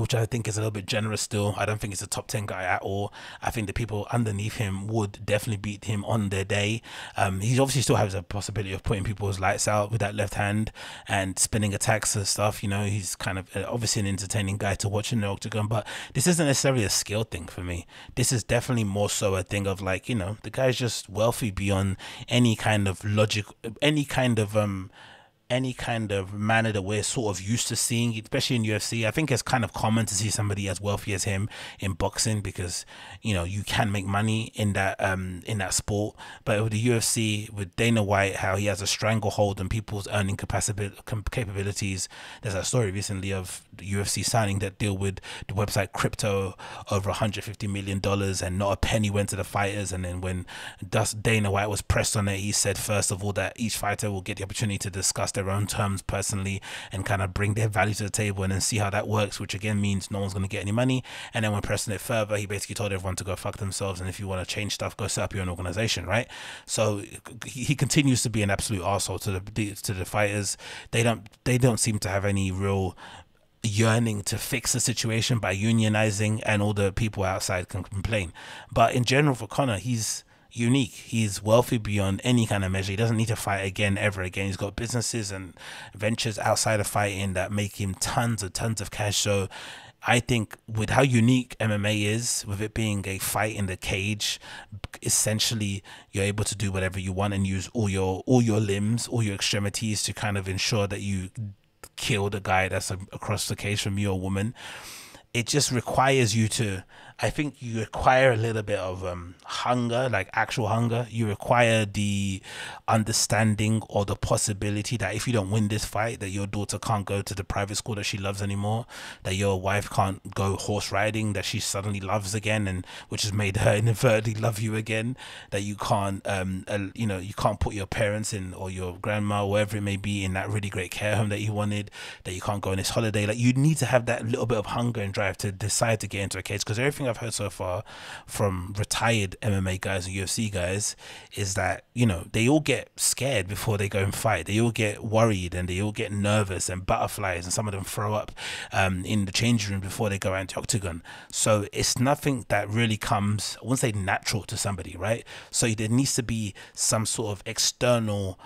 which I think is a little bit generous still. I don't think he's a top 10 guy at all. I think the people underneath him would definitely beat him on their day. He obviously still has a possibility of putting people's lights out with that left hand and spinning attacks and stuff. You know, he's kind of obviously an entertaining guy to watch in the octagon, but this isn't necessarily a skill thing for me. This is definitely more so a thing of, like, you know, the guy's just wealthy beyond any kind of logic, any kind of manner that we're sort of used to seeing, especially in UFC. I think it's kind of common to see somebody as wealthy as him in boxing because, you know, you can make money in that sport. But with the UFC, with Dana White, how he has a stranglehold on people's earning capabilities. There's a story recently of the UFC signing that deal with the website Crypto over $150 million, and not a penny went to the fighters. And then when Dana White was pressed on it, he said first of all that each fighter will get the opportunity to discuss their own terms personally and kind of bring their value to the table and then see how that works, which again means no one's going to get any money. And then when pressing it further, he basically told everyone to go fuck themselves, and if you want to change stuff, go set up your own organization, right? So he continues to be an absolute arsehole to the fighters. They don't seem to have any real yearning to fix the situation by unionizing, and all the people outside can complain. But in general, for Conor, he's unique. He's wealthy beyond any kind of measure. He doesn't need to fight again, ever again. He's got businesses and ventures outside of fighting that make him tons of cash. So I think with how unique MMA is, with it being a fight in the cage, essentially you're able to do whatever you want and use all your limbs, all your extremities to kind of ensure that you kill the guy that's across the cage from you, or woman. It just requires you to, I think you require a little bit of hunger, like actual hunger. You require the understanding or the possibility that if you don't win this fight, that your daughter can't go to the private school that she loves anymore, that your wife can't go horse riding that she suddenly loves again, and which has made her inadvertently love you again, that you can't, you know, you can't put your parents in, or your grandma, or wherever it may be, in that really great care home that you wanted, that you can't go on this holiday. Like, you need to have that little bit of hunger and drive to decide to get into a cage, because everything I've heard so far from retired MMA guys and UFC guys is that, you know, they all get scared before they go and fight. They all get worried and they all get nervous and butterflies, and some of them throw up in the changing room before they go out to the octagon. So it's nothing that really comes, I wouldn't say natural to somebody, right? So there needs to be some sort of external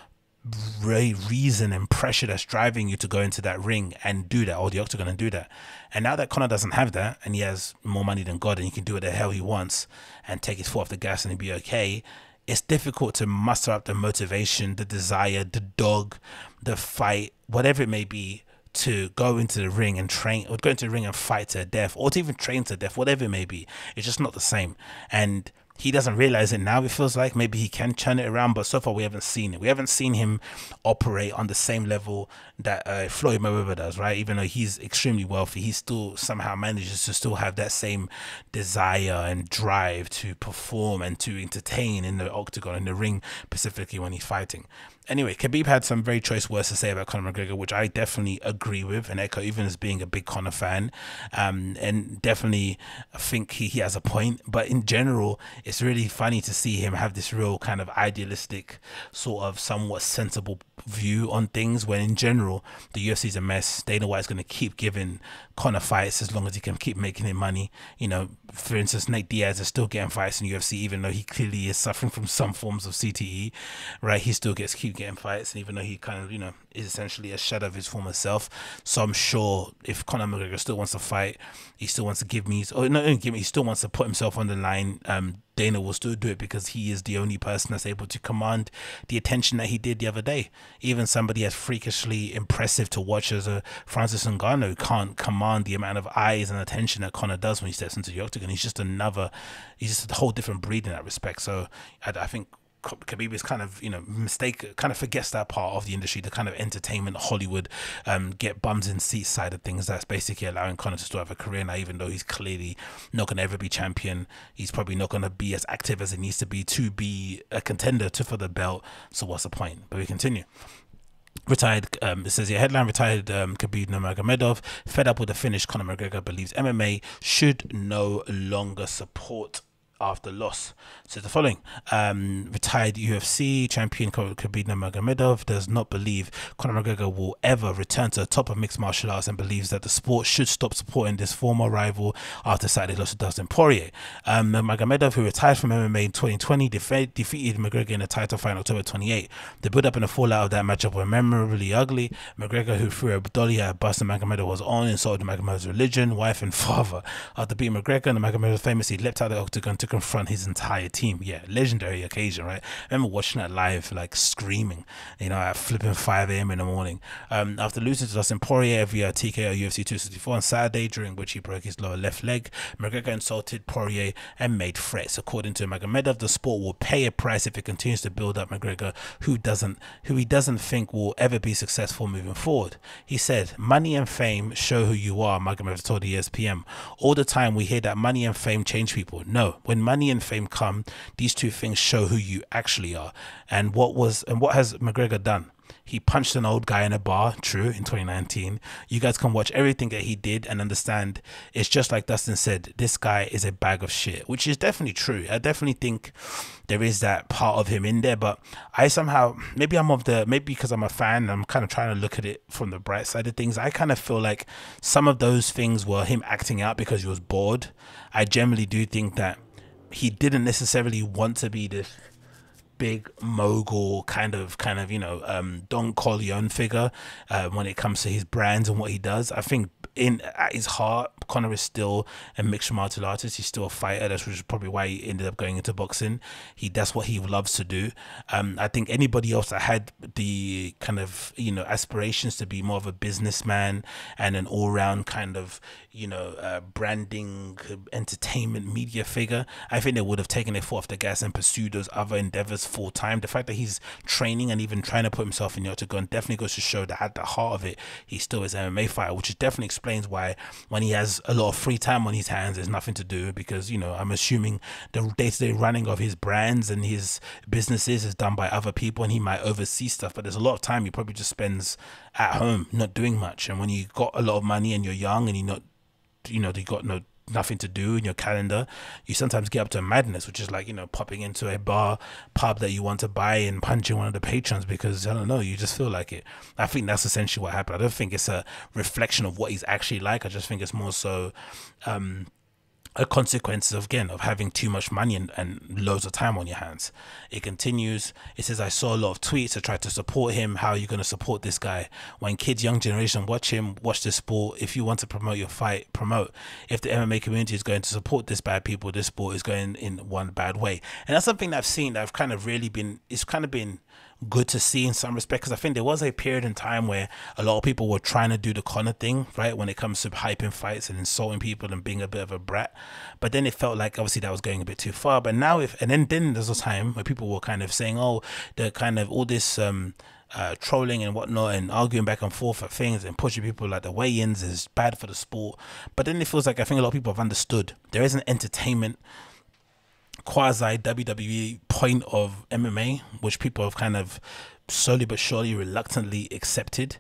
reason and pressure that's driving you to go into that ring and do that, or the octagon and do that. And now that Conor doesn't have that, and he has more money than God, and he can do what the hell he wants and take his foot off the gas and he'll be okay, it's difficult to muster up the motivation, the desire, the dog, the fight, whatever it may be, to go into the ring and train, or go into the ring and fight to death, or to even train to death, whatever it may be. It's just not the same. And he doesn't realize it now, it feels like. Maybe he can turn it around, but so far we haven't seen it. We haven't seen him operate on the same level that Floyd Mayweather does, right? Even though he's extremely wealthy, he still somehow manages to still have that same desire and drive to perform and to entertain in the octagon, in the ring, specifically when he's fighting. Anyway, Khabib had some very choice words to say about Conor McGregor, which I definitely agree with and echo, even as being a big Conor fan. And definitely I think he has a point. But in general, it's really funny to see him have this real kind of idealistic, sort of somewhat sensible view on things, when in general, the UFC's a mess. Dana White's going to keep giving Conor fights as long as he can keep making him money. You know, for instance, Nate Diaz is still getting fights in UFC, even though he clearly is suffering from some forms of CTE, right? He still keeps getting fights, and even though he kind of, you know, is essentially a shadow of his former self. So I'm sure if Conor McGregor still wants to fight, he still wants to give me, or not even give me, he still wants to put himself on the line, Dana will still do it, because he is the only person that's able to command the attention that he did the other day. Even somebody as freakishly impressive to watch as a Francis Ngannou can't command the amount of eyes and attention that Conor does when he steps into the octagon. He's just a whole different breed in that respect. So I think Khabib is kind of, you know, forgets that part of the industry, the kind of entertainment Hollywood, get bums in seats side of things, that's basically allowing Conor to still have a career now, even though he's clearly not going to ever be champion. He's probably not going to be as active as it needs to be a contender for the belt. So what's the point? But we continue. Retired, it says here, headline, retired Khabib Nurmagomedov, fed up with the finish Conor McGregor, believes MMA should no longer support after loss. So the following: retired UFC champion Khabib Nurmagomedov does not believe Conor McGregor will ever return to the top of mixed martial arts and believes that the sport should stop supporting this former rival after Saturday's loss to Dustin Poirier. Nurmagomedov, who retired from MMA in 2020, defeated McGregor in a title fight on October 28. The build-up and the fallout of that matchup were memorably ugly. McGregor, who threw a dolly at Buster Nurmagomedov, was on, insulted Nurmagomedov's religion, wife, and father. After beating McGregor, Nurmagomedov famously leapt out of the octagon to confront his entire team. Yeah, legendary occasion, right? I remember watching that live, like screaming, you know, at flipping 5 a.m. in the morning. After losing to Dustin Poirier via TKO UFC 264 on Saturday, during which he broke his lower left leg, McGregor insulted Poirier and made threats. According to Nurmagomedov, the sport will pay a price if it continues to build up McGregor, who he doesn't think will ever be successful moving forward. He said, "Money and fame show who you are," Nurmagomedov told ESPN. "All the time we hear that money and fame change people. No, when money and fame come, these two things show who you actually are." And what has McGregor done? He punched an old guy in a bar, true, in 2019. You guys can watch everything that he did and understand it's just like Dustin said, this guy is a bag of shit, which is definitely true. I definitely think there is that part of him in there, but I somehow, maybe because I'm a fan and I'm kind of trying to look at it from the bright side of things, I kind of feel like some of those things were him acting out because he was bored. I generally do think that he didn't necessarily want to be this big mogul kind of you know Don Corleone figure when it comes to his brands and what he does. I think at his heart, Conor is still a mixed martial artist. He's still a fighter. That's which is probably why he ended up going into boxing. That's what he loves to do. I think anybody else that had the kind of, you know, aspirations to be more of a businessman and an all-round kind of, you know, branding, entertainment, media figure, I think they would have taken their foot off the gas and pursued those other endeavors full time. The fact that he's training and even trying to put himself in the octagon definitely goes to show that at the heart of it, he still is an MMA fighter, which is definitely explains why when he has a lot of free time on his hands, there's nothing to do, because, you know, I'm assuming the day-to-day running of his brands and his businesses is done by other people, and he might oversee stuff, but there's a lot of time he probably just spends at home not doing much. And when you got a lot of money and you're young and you're not, you know, you got nothing to do in your calendar, you sometimes get up to madness, which is like, you know, popping into a pub that you want to buy and punching one of the patrons because, I don't know, you just feel like it. I think that's essentially what happened. I don't think it's a reflection of what he's actually like. I just think it's more so a consequence of, again, of having too much money and loads of time on your hands. It continues. It says, "I saw a lot of tweets. I tried to support him. How are you going to support this guy? When kids, young generation, watch him, watch this sport. If you want to promote your fight, promote. If the MMA community is going to support this bad people, this sport is going in one bad way." And that's something that I've seen that I've kind of really been, it's kind of been good to see in some respect, because I think there was a period in time where a lot of people were trying to do the Conor thing, right, when it comes to hyping fights and insulting people and being a bit of a brat, but then it felt like obviously that was going a bit too far. But now then there's a time where people were kind of saying, oh, they're kind of all this trolling and whatnot and arguing back and forth at things and pushing people like the weigh-ins is bad for the sport. But then it feels like I think a lot of people have understood there is an entertainment quasi WWE point of MMA, which people have kind of slowly but surely reluctantly accepted.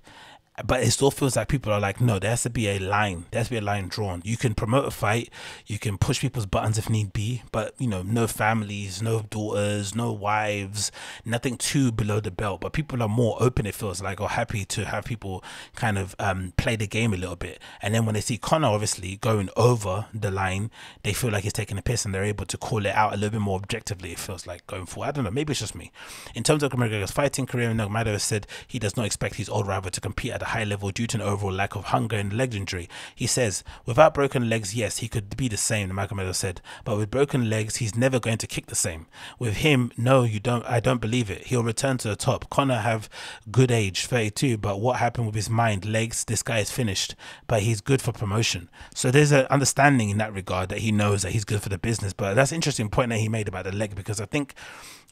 But it still feels like people are like, no, there has to be a line. There has to be a line drawn. You can promote a fight, you can push people's buttons if need be, but, you know, no families, no daughters, no wives, nothing too below the belt. But people are more open, it feels like, or happy to have people kind of play the game a little bit. And then when they see Conor obviously going over the line, they feel like he's taking a piss and they're able to call it out a little bit more objectively, it feels like, going forward. I don't know, maybe it's just me. In terms of McGregor's fighting career, Nurmagomedov said he does not expect his old rival to compete at high level due to an overall lack of hunger and leg injury. He says, "Without broken legs, yes, he could be the same," Nurmagomedov said, "but with broken legs, he's never going to kick the same. With him, no, you don't. I don't believe it. He'll return to the top. Conor have good age, 32, but what happened with his mind, legs? This guy is finished, but he's good for promotion." So there's an understanding in that regard that he knows that he's good for the business. But that's an interesting point that he made about the leg, because I think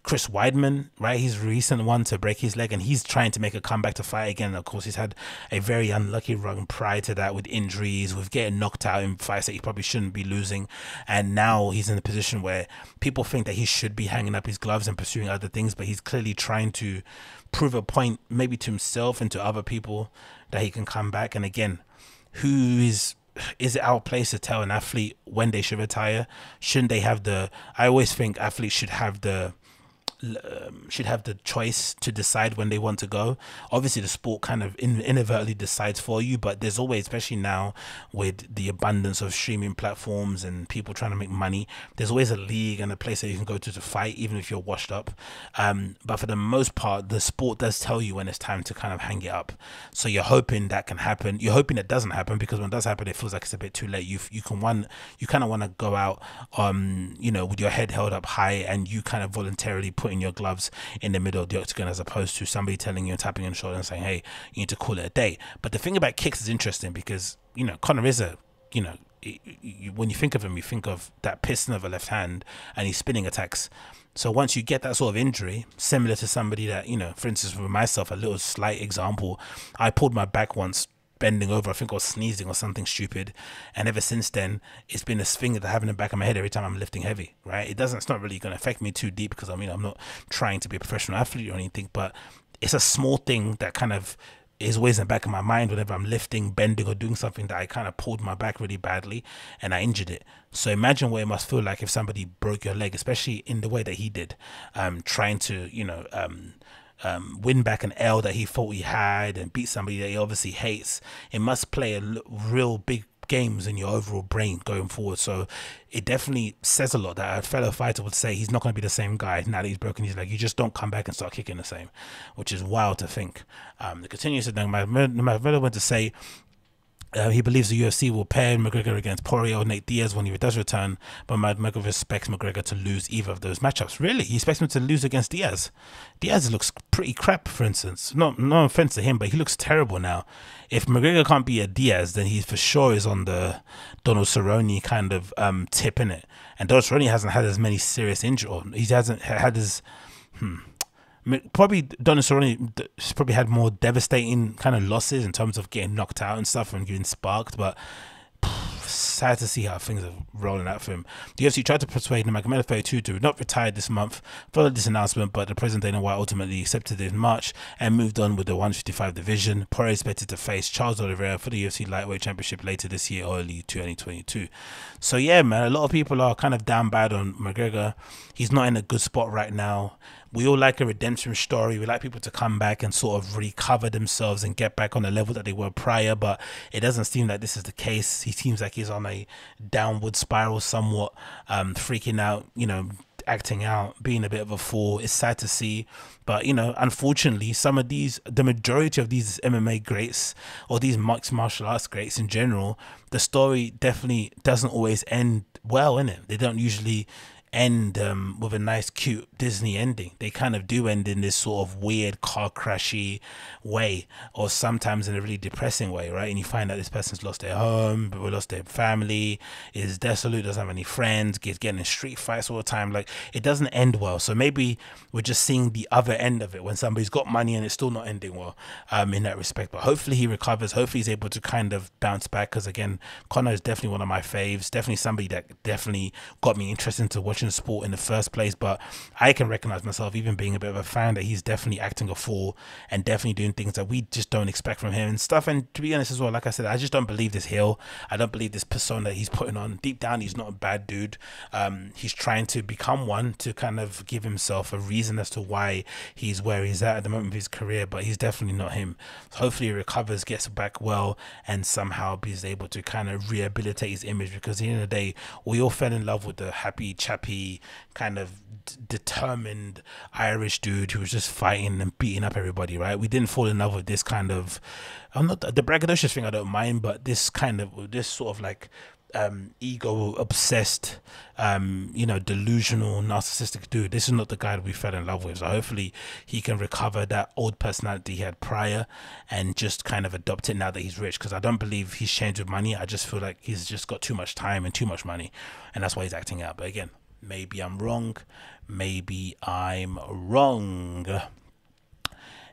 Chris Weidman, right, he's recent one to break his leg and he's trying to make a comeback to fight again. And of course, he's had a very unlucky run prior to that with injuries, with getting knocked out in fights that he probably shouldn't be losing. And now he's in a position where people think that he should be hanging up his gloves and pursuing other things, but he's clearly trying to prove a point, maybe to himself and to other people, that he can come back. And again, who is is it our place to tell an athlete when they should retire? Shouldn't they have the, I always think athletes should have the choice to decide when they want to go. Obviously the sport kind of inadvertently decides for you, but there's always, especially now with the abundance of streaming platforms and people trying to make money, there's always a league and a place that you can go to fight, even if you're washed up. But for the most part, the sport does tell you when it's time to kind of hang it up. So you're hoping that can happen. You're hoping it doesn't happen, because when it does happen, it feels like it's a bit too late. You kind of want to go out, you know, with your head held up high, and you kind of voluntarily put in your gloves in the middle of the octagon, as opposed to somebody telling you and tapping on your shoulder and saying, hey, you need to call it a day. But the thing about kicks is interesting, because, you know, Conor is a, you know, when you think of him, you think of that piston of a left hand and his spinning attacks. So once you get that sort of injury, similar to somebody that, you know, for instance, for myself, a little slight example, I pulled my back once bending over, I think I was sneezing or something stupid, and ever since then it's been this thing that I have in the back of my head every time I'm lifting heavy, right? It doesn't, it's not really going to affect me too deep, because I mean, I'm not trying to be a professional athlete or anything, but it's a small thing that kind of is always in the back of my mind whenever I'm lifting, bending, or doing something, that I kind of pulled my back really badly and I injured it. So imagine what it must feel like if somebody broke your leg, especially in the way that he did, trying to, you know, win back an L that he thought he had and beat somebody that he obviously hates. It must play a real big games in your overall brain going forward. So it definitely says a lot that a fellow fighter would say he's not going to be the same guy now that he's broken his leg. You just don't come back and start kicking the same, which is wild to think. The continuous thing, my brother went to say, he believes the UFC will pair McGregor against Poirier or Nate Diaz when he does return, but McGregor expects McGregor to lose either of those matchups. Really? He expects him to lose against Diaz. Diaz looks pretty crap, for instance. No offense to him, but he looks terrible now. If McGregor can't be a Diaz, then he for sure is on the Donald Cerrone kind of tip, innit? And Donald Cerrone hasn't had as many serious injuries. He hasn't had as... Probably Donald Cerrone probably had more devastating kind of losses in terms of getting knocked out and stuff and getting sparked, but sad to see how things are rolling out for him. The UFC tried to persuade Nurmagomedov 32 to not retire this month following this announcement, but the president Dana White ultimately accepted it in March and moved on with the 155 division. Poirier expected to face Charles Oliveira for the UFC lightweight championship later this year, early 2022. So yeah, man, a lot of people are kind of down bad on McGregor. He's not in a good spot right now. We all like a redemption story. We like people to come back and sort of recover themselves and get back on the level that they were prior, but it doesn't seem like this is the case. He seems like he's on a downward spiral somewhat, freaking out, you know, acting out, being a bit of a fool. It's sad to see, but you know, unfortunately, some of these, the majority of these MMA greats or these mixed martial arts greats in general, the story definitely doesn't always end well, innit? They don't usually end with a nice cute Disney ending. They kind of do end in this sort of weird car crashy way, or sometimes in a really depressing way, right? And you find out this person's lost their home, but lost their family, is desolate, doesn't have any friends, gets getting in street fights all the time. Like, it doesn't end well. So maybe we're just seeing the other end of it when somebody's got money and it's still not ending well, in that respect. But hopefully he recovers, hopefully he's able to kind of bounce back, because again, Conor is definitely one of my faves, definitely somebody that definitely got me interested into watching sport in the first place. But I can recognize myself, even being a bit of a fan, that he's definitely acting a fool and definitely doing things that we just don't expect from him and stuff. And to be honest as well, like I said, I just don't believe this heel. I don't believe this persona that he's putting on. Deep down, he's not a bad dude. He's trying to become one to kind of give himself a reason as to why he's where he's at the moment of his career, but he's definitely not him. Hopefully he recovers, gets back well, and somehow is able to kind of rehabilitate his image, because at the end of the day, we all fell in love with the happy chappy kind of determined Irish dude who was just fighting and beating up everybody, right? We didn't fall in love with this kind of, I'm not, the braggadocious thing I don't mind, but this kind of, this sort of like ego obsessed, you know, delusional narcissistic dude. This is not the guy that we fell in love with. So hopefully he can recover that old personality he had prior and just kind of adopt it now that he's rich, because I don't believe he's changed with money. I just feel like he's just got too much time and too much money, and that's why he's acting out. But again, maybe I'm wrong.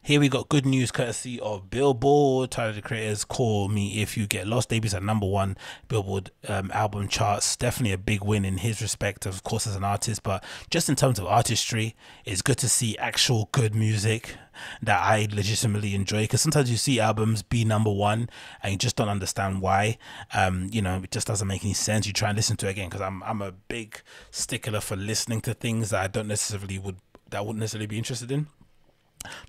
Here we got good news courtesy of Billboard. Tyler the Creator's Call Me If You Get Lost debuts at #1 Billboard album charts. Definitely a big win in his respect, of course, as an artist, but just in terms of artistry, it's good to see actual good music that I legitimately enjoy, because sometimes you see albums be #1 and you just don't understand why. You know, it just doesn't make any sense. You try and listen to it again, because I'm a big stickler for listening to things that I don't necessarily wouldn't necessarily be interested in,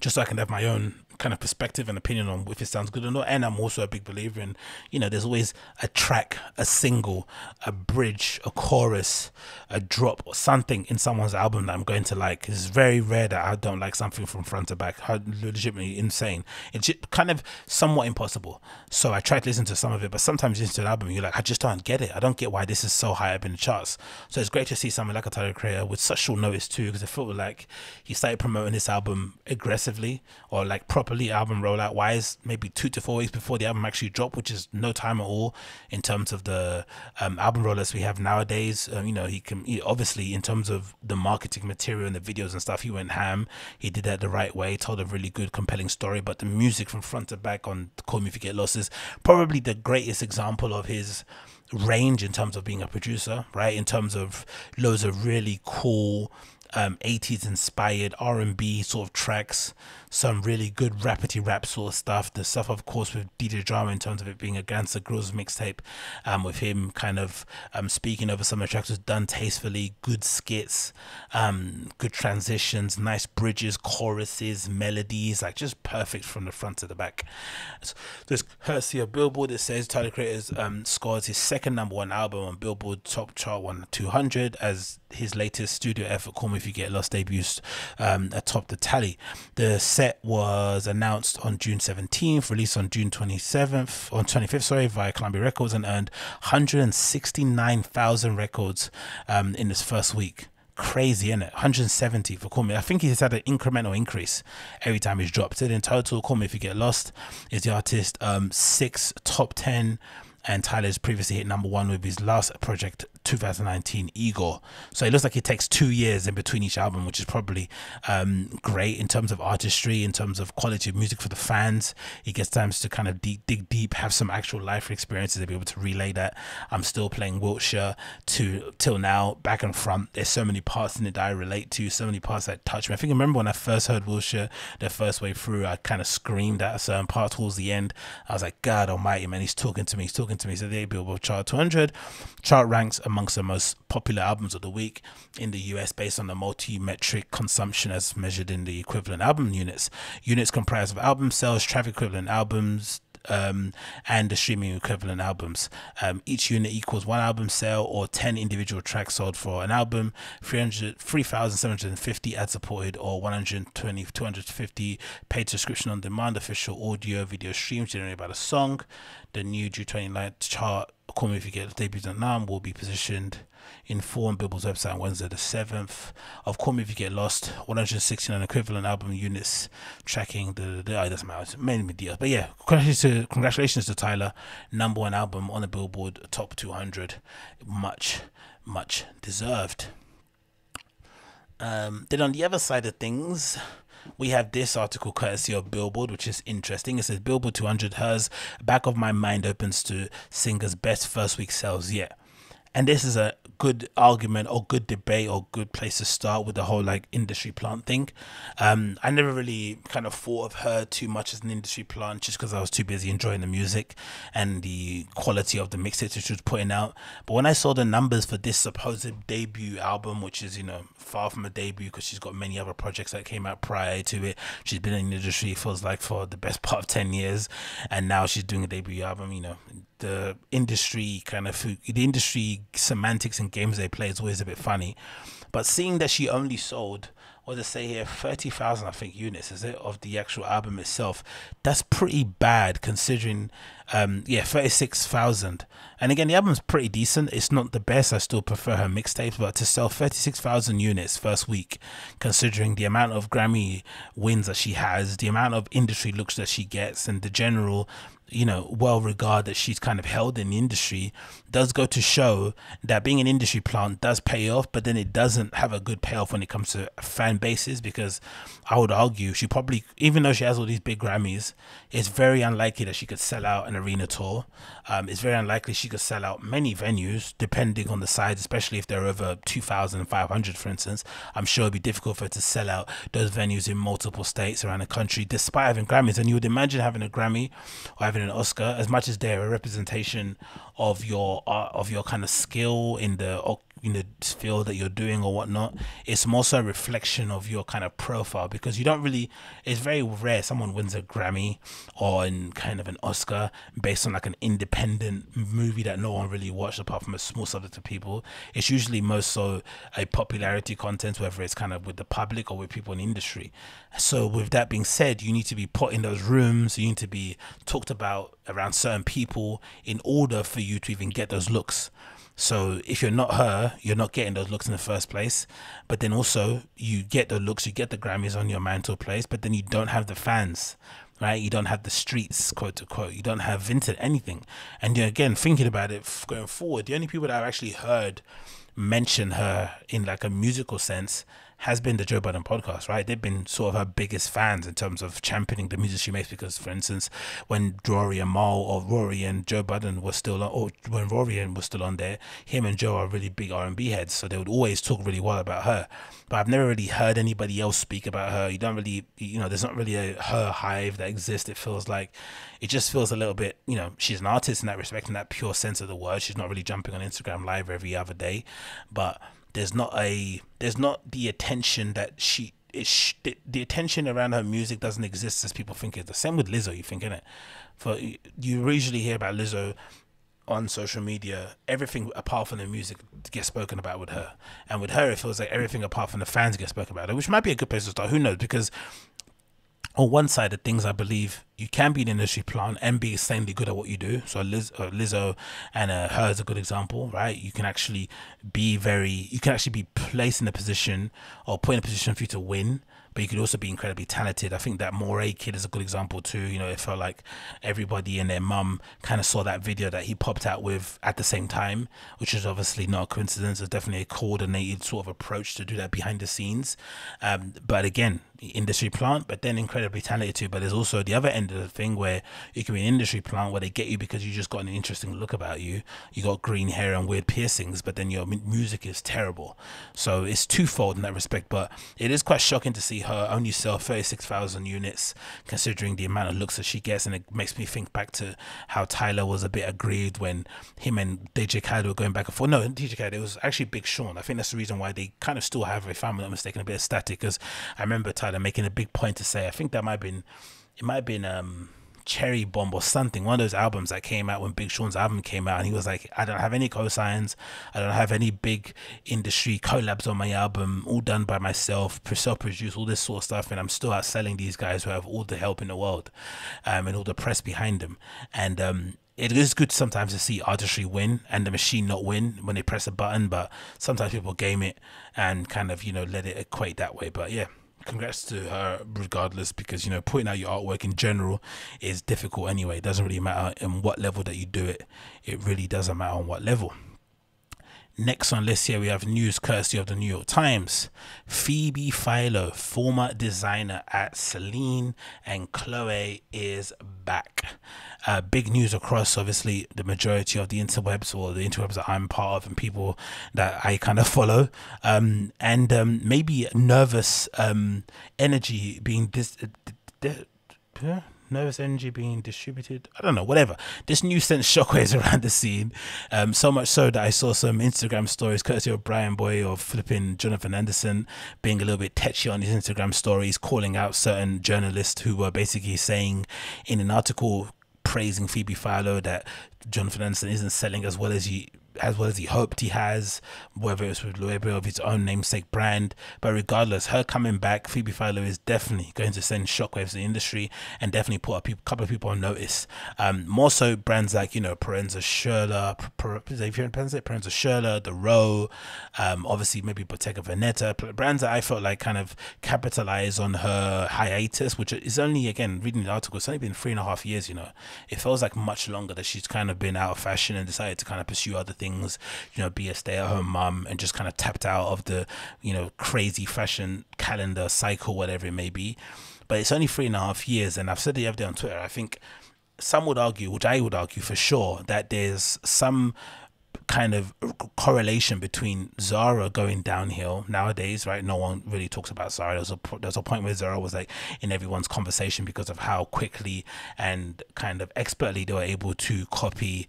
just so I can have my own kind of perspective and opinion on if it sounds good or not. And I'm also a big believer in, you know, there's always a track, a single, a bridge, a chorus, a drop, or something in someone's album that I'm going to like. It's very rare that I don't like something from front to back. Legitimately insane. It's kind of somewhat impossible. So I try to listen to some of it, but sometimes you listen to an album, you're like, I just don't get it. I don't get why this is so high up in the charts. So it's great to see someone like a Tyler the Creator with such short notice too, because I feel like he started promoting this album aggressively, or like properly album rollout wise, maybe 2 to 4 weeks before the album actually dropped, which is no time at all in terms of the album rollouts we have nowadays. You know, he obviously, in terms of the marketing material and the videos and stuff, he went ham. He did that the right way, told a really good compelling story. But the music from front to back on Call Me If You Get Lost is probably the greatest example of his range in terms of being a producer, right? In terms of loads of really cool 80s inspired R&B sort of tracks, some really good rappity rap sort of stuff, the stuff of course with DJ Drama in terms of it being a Gangsta Grills mixtape, with him kind of speaking over some of the tracks, was done tastefully, good skits, good transitions, nice bridges, choruses, melodies, like just perfect from the front to the back. So there's courtesy of Billboard. It says Tyler the Creator's scores his second #1 album on Billboard Top Chart 1-200 as his latest studio effort, Call Me If You Get Lost, debuts atop the tally. The set was announced on June 17th, released on June 25th, sorry, via Columbia Records, and earned 169,000 records in its first week. Crazy, isn't it? 170 for Call Me. I think he's had an incremental increase every time he's dropped it. In total, Call Me If You Get Lost is the artist 6 top 10. And Tyler's previously hit #1 with his last project, 2019 Igor. So it looks like it takes 2 years in between each album, which is probably great in terms of artistry, in terms of quality of music for the fans. He gets time to kind of dig deep, have some actual life experiences to be able to relay that. I'm still playing Wiltshire till now, back and front. There's so many parts in it that I relate to, so many parts that touch me. I think I remember when I first heard Wiltshire the first way through, I kind of screamed at a certain part towards the end. I was like, God almighty, man, he's talking to me, he's talking to me. So they Billboard Chart 200 chart ranks amongst the most popular albums of the week in the US based on the multi-metric consumption as measured in the equivalent album units. Units comprised of album sales, traffic equivalent albums, and the streaming equivalent albums. Each unit equals 1 album sale or 10 individual tracks sold for an album. 3,750 ad supported or 250 paid subscription on demand official audio video streams generated by the song. The new June 29th chart, Call Me If You Get Lost debuts at #1, will be positioned in 4 on Billboard's website on Wednesday the 7th. Of Call Me If You Get Lost, 169 equivalent album units tracking the it doesn't matter, it's mainly deals. But yeah, congratulations to Tyler, #1 album on the Billboard Top 200, much deserved. Then on the other side of things, we have this article courtesy of Billboard, which is interesting. It says Billboard 200 has back of my mind opens to singer's best first week sales yet. And this is a good argument or good debate or good place to start with the whole like industry plant thing. I never really kind of thought of her too much as an industry plant, just because I was too busy enjoying the music and the quality of the mixtape that she was putting out. But when I saw the numbers for this supposed debut album, which is, you know, far from a debut because she's got many other projects that came out prior to it. She's been in the industry, it feels like, for the best part of 10 years. And now she's doing a debut album, you know. The industry kind of semantics and games they play is always a bit funny, but seeing that she only sold, what does it say here, 30,000 I think units is it of the actual album itself, that's pretty bad considering. Yeah, 36,000, and again the album's pretty decent, it's not the best, I still prefer her mixtapes, but to sell 36,000 units first week, considering the amount of Grammy wins that she has, the amount of industry looks that she gets, and the general you know, well regarded she's kind of held in the industry, does go to show that being an industry plant does pay off, but then it doesn't have a good payoff when it comes to fan bases, because I would argue she probably, even though she has all these big Grammys, it's very unlikely that she could sell out an arena tour. It's very unlikely she could sell out many venues, depending on the size, especially if they're over 2,500, for instance. I'm sure it'd be difficult for her to sell out those venues in multiple states around the country, despite having Grammys. And you would imagine having a Grammy or having an Oscar, as much as they're a representation of your kind of skill in the field that you're doing or whatnot, it's more so a reflection of your kind of profile, because you don't really, it's very rare someone wins a Grammy or in kind of an Oscar based on like an independent movie that no one really watched apart from a small subset of people. It's usually most so a popularity contest, whether it's kind of with the public or with people in the industry. So with that being said, you need to be put in those rooms, you need to be talked about around certain people in order for you to even get those looks. So if you're not her, you're not getting those looks in the first place. But then also you get the looks, you get the Grammys on your mantle place, but then you don't have the fans, right? You don't have the streets, quote unquote. You don't have Vinted, anything. And again, thinking about it going forward, the only people that I've actually heard mention her in like a musical sense has been the Joe Budden podcast, right? They've been sort of her biggest fans in terms of championing the music she makes, because, for instance, when Rory and Mal, or Rory and Joe Budden were still on, or when Rory was still on there, him and Joe are really big R&B heads, so they would always talk really well about her. But I've never really heard anybody else speak about her. You don't really, you know, there's not really a her hive that exists. It feels like, it just feels a little bit, you know, she's an artist in that respect, in that pure sense of the word. She's not really jumping on Instagram Live every other day, but there's not the attention that she is. The attention around her music doesn't exist as people think. It's the same with Lizzo, you think, innit? For you usually hear about Lizzo on social media, everything apart from the music gets spoken about with her, and with her it feels like everything apart from the fans gets spoken about her, which might be a good place to start, who knows, because on one side of things, I believe you can be an industry plant and be insanely good at what you do. So Lizzo and her is a good example, right? You can actually be placed in a position, or put in a position for you to win, but you could also be incredibly talented. I think that Moray kid is a good example too. You know, it felt like everybody and their mum kind of saw that video that he popped out with at the same time, which is obviously not a coincidence. It's definitely a coordinated sort of approach to do that behind the scenes. But again, industry plant, but then incredibly talented too. But there's also the other end of the thing where you can be an industry plant where they get you because you just got an interesting look about you. You got green hair and weird piercings, but then your music is terrible. So it's twofold in that respect. But it is quite shocking to see her only sell 36,000 units, considering the amount of looks that she gets. And it makes me think back to how Tyler was a bit aggrieved when him and DJ Khaled were going back and forth. No, DJ Khaled, it was actually Big Sean. I think that's the reason why they kind of still have, if I'm not mistaken, a bit of static, because I remember Tyler making a big point to say, I think that might have been, it might have been Cherry Bomb or something, one of those albums that came out when Big Sean's album came out, and he was like, I don't have any cosigns, I don't have any big industry collabs on my album, all done by myself, self-produced, all this sort of stuff, and I'm still outselling these guys who have all the help in the world, and all the press behind them. And it is good sometimes to see artistry win and the machine not win when they press a button, but sometimes people game it and kind of, you know, let it equate that way. But yeah, congrats to her regardless, because, you know, putting out your artwork in general is difficult anyway. It doesn't really matter in what level that you do it. It really doesn't matter on what level. Next on list here, we have news courtesy of the New York Times. Phoebe Philo, former designer at Celine and Chloe, is back. Big news across, obviously, the majority of the interwebs, or the interwebs that I'm part of and people that I kind of follow. Maybe nervous energy being distributed, I don't know, whatever. This news sent shockwaves around the scene, so much so that I saw some Instagram stories courtesy of Brian Boy or flipping Jonathan Anderson being a little bit tetchy on his Instagram stories, calling out certain journalists who were basically saying in an article praising Phoebe Philo that Jonathan Anderson isn't selling as well as he as well as he hoped he has, whether it's with Loewe of his own namesake brand. But regardless, her coming back, Phoebe Philo, is definitely going to send shockwaves to the industry and definitely put a couple of people on notice. More so brands like, you know, Parenza Schurler, The Row, obviously maybe Bottega Veneta, brands that I felt like kind of capitalize on her hiatus, which is only, again, reading the article, it's only been 3.5 years, you know. It feels like much longer that she's kind of been out of fashion and decided to kind of pursue other things, you know, be a stay-at-home mum, and just kind of tapped out of the, you know, crazy fashion calendar cycle, whatever it may be. But it's only 3.5 years, and I've said the other day on Twitter, I think some would argue, which I would argue for sure, that there's some kind of correlation between Zara going downhill nowadays, right? No one really talks about Zara. There was a point where Zara was like in everyone's conversation because of how quickly and kind of expertly they were able to copy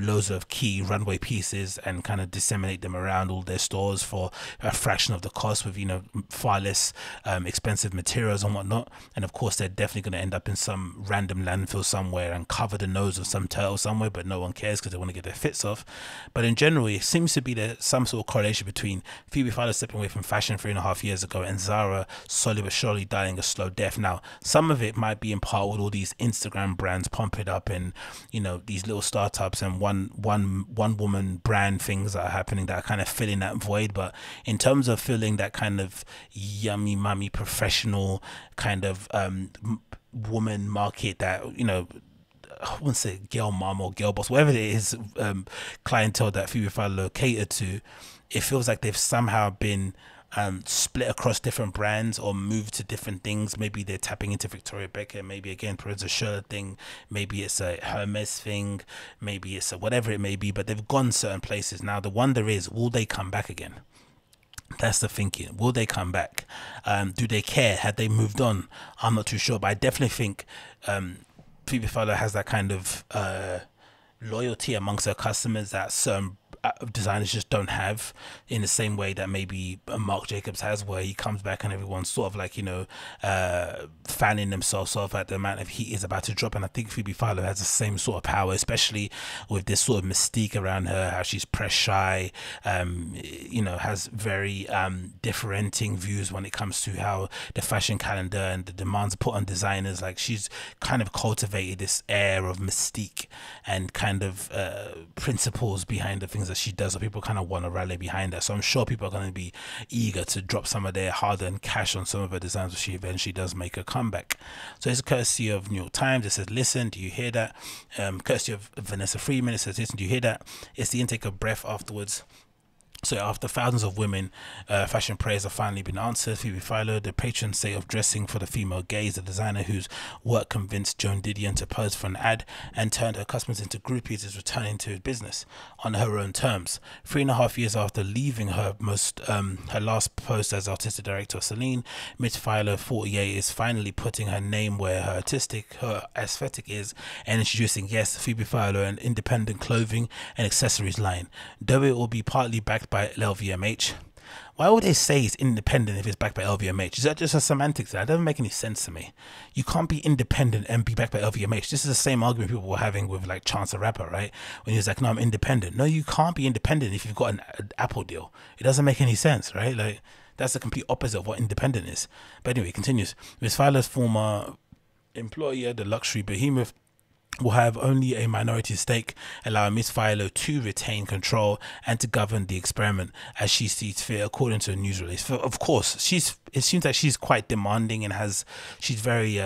loads of key runway pieces and kind of disseminate them around all their stores for a fraction of the cost, with, you know, far less expensive materials and whatnot. And of course, they're definitely going to end up in some random landfill somewhere and cover the nose of some turtle somewhere, but no one cares because they want to get their fits off. But in general, it seems to be there some sort of correlation between Phoebe Philo stepping away from fashion 3.5 years ago and Zara slowly but surely dying a slow death. Now, some of it might be in part with all these Instagram brands pumping up and, you know, these little startups and one woman brand things that are happening that are kind of filling that void. But in terms of filling that kind of yummy mummy professional kind of woman market that, you know, I wouldn't say girl mom or girl boss, whatever it is, clientele that Phoebe Philo catered to, it feels like they've somehow been split across different brands or moved to different things. Maybe they're tapping into Victoria Beckham, maybe again Parenza Schurler thing, maybe it's a Hermes thing, maybe it's a whatever it may be, but they've gone certain places. Now the wonder is, will they come back again? That's the thinking. Will they come back? Do they care? Had they moved on? I'm not too sure, but I definitely think Phoebe Philo has that kind of loyalty amongst her customers that some designers just don't have, in the same way that maybe Marc Jacobs has, where he comes back and everyone's sort of like, you know, fanning themselves off at the amount of heat is about to drop. And I think Phoebe Philo has the same sort of power, especially with this sort of mystique around her, how she's press shy, you know, has very differenting views when it comes to how the fashion calendar and the demands put on designers. Like, she's kind of cultivated this air of mystique and kind of principles behind the things that she does, so people kind of want to rally behind her. So I'm sure people are going to be eager to drop some of their hard-earned cash on some of her designs when she eventually does make a comeback. So it's courtesy of New York Times. It says, listen, do you hear that? Courtesy of Vanessa Freeman. It says, listen, do you hear that? It's the intake of breath afterwards. So after thousands of women, fashion prayers have finally been answered. Phoebe Philo, the patron saint of dressing for the female gaze, the designer whose work convinced Joan Didion to pose for an ad and turned her customers into groupies, is returning to business on her own terms. 3.5 years after leaving her last post as artistic director of Celine, Miss Philo, 48, is finally putting her name where her aesthetic is, and introducing, yes, Phoebe Philo, an independent clothing and accessories line, though it will be partly backed by LVMH. Why would they say it's independent if it's backed by LVMH? Is that just a semantics? That doesn't make any sense to me. You can't be independent and be backed by LVMH. This is the same argument people were having with like Chance the Rapper, right? When he was like, no, I'm independent. No, you can't be independent if you've got an Apple deal. It doesn't make any sense, right? Like, that's the complete opposite of what independent is. But anyway, it continues. Ms. Philo's former employer, the luxury behemoth, will have only a minority stake, allowing Miss Philo to retain control and to govern the experiment as she sees fit, according to a news release. So of course, it seems like she's quite demanding and she's very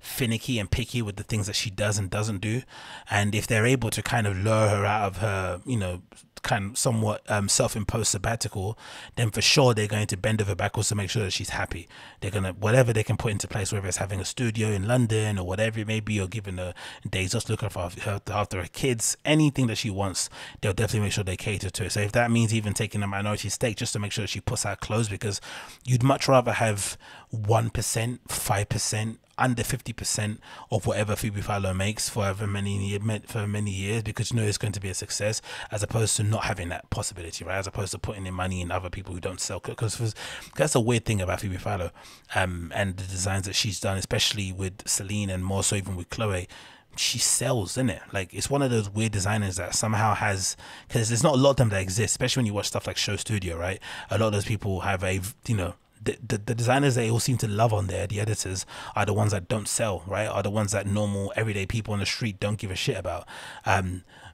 finicky and picky with the things that she does and doesn't do. And if they're able to kind of lure her out of her, you know, kind of somewhat self-imposed sabbatical, then for sure they're going to bend over backwards to make sure that she's happy. They're gonna, whatever they can put into place, whether it's having a studio in London or whatever it may be, or giving her days just looking after her kids, anything that she wants, they'll definitely make sure they cater to it. So if that means even taking a minority stake just to make sure that she puts out clothes, because you'd much rather have 1%, 5%, under 50% of whatever Phoebe Philo makes for many years, because you know it's going to be a success, as opposed to not having that possibility, right? As opposed to putting in money in other people who don't sell, because that's a weird thing about Phoebe Philo and the designs that she's done, especially with Celine and more so even with Chloe. she sells, innit? Like, it's one of those weird designers that somehow has, because there's not a lot of them that exist, especially when you watch stuff like Show Studio, right? A lot of those people have a, you know, the designers they all seem to love on there, the editors, are the ones that don't sell, right? Are the ones that normal everyday people on the street don't give a shit about.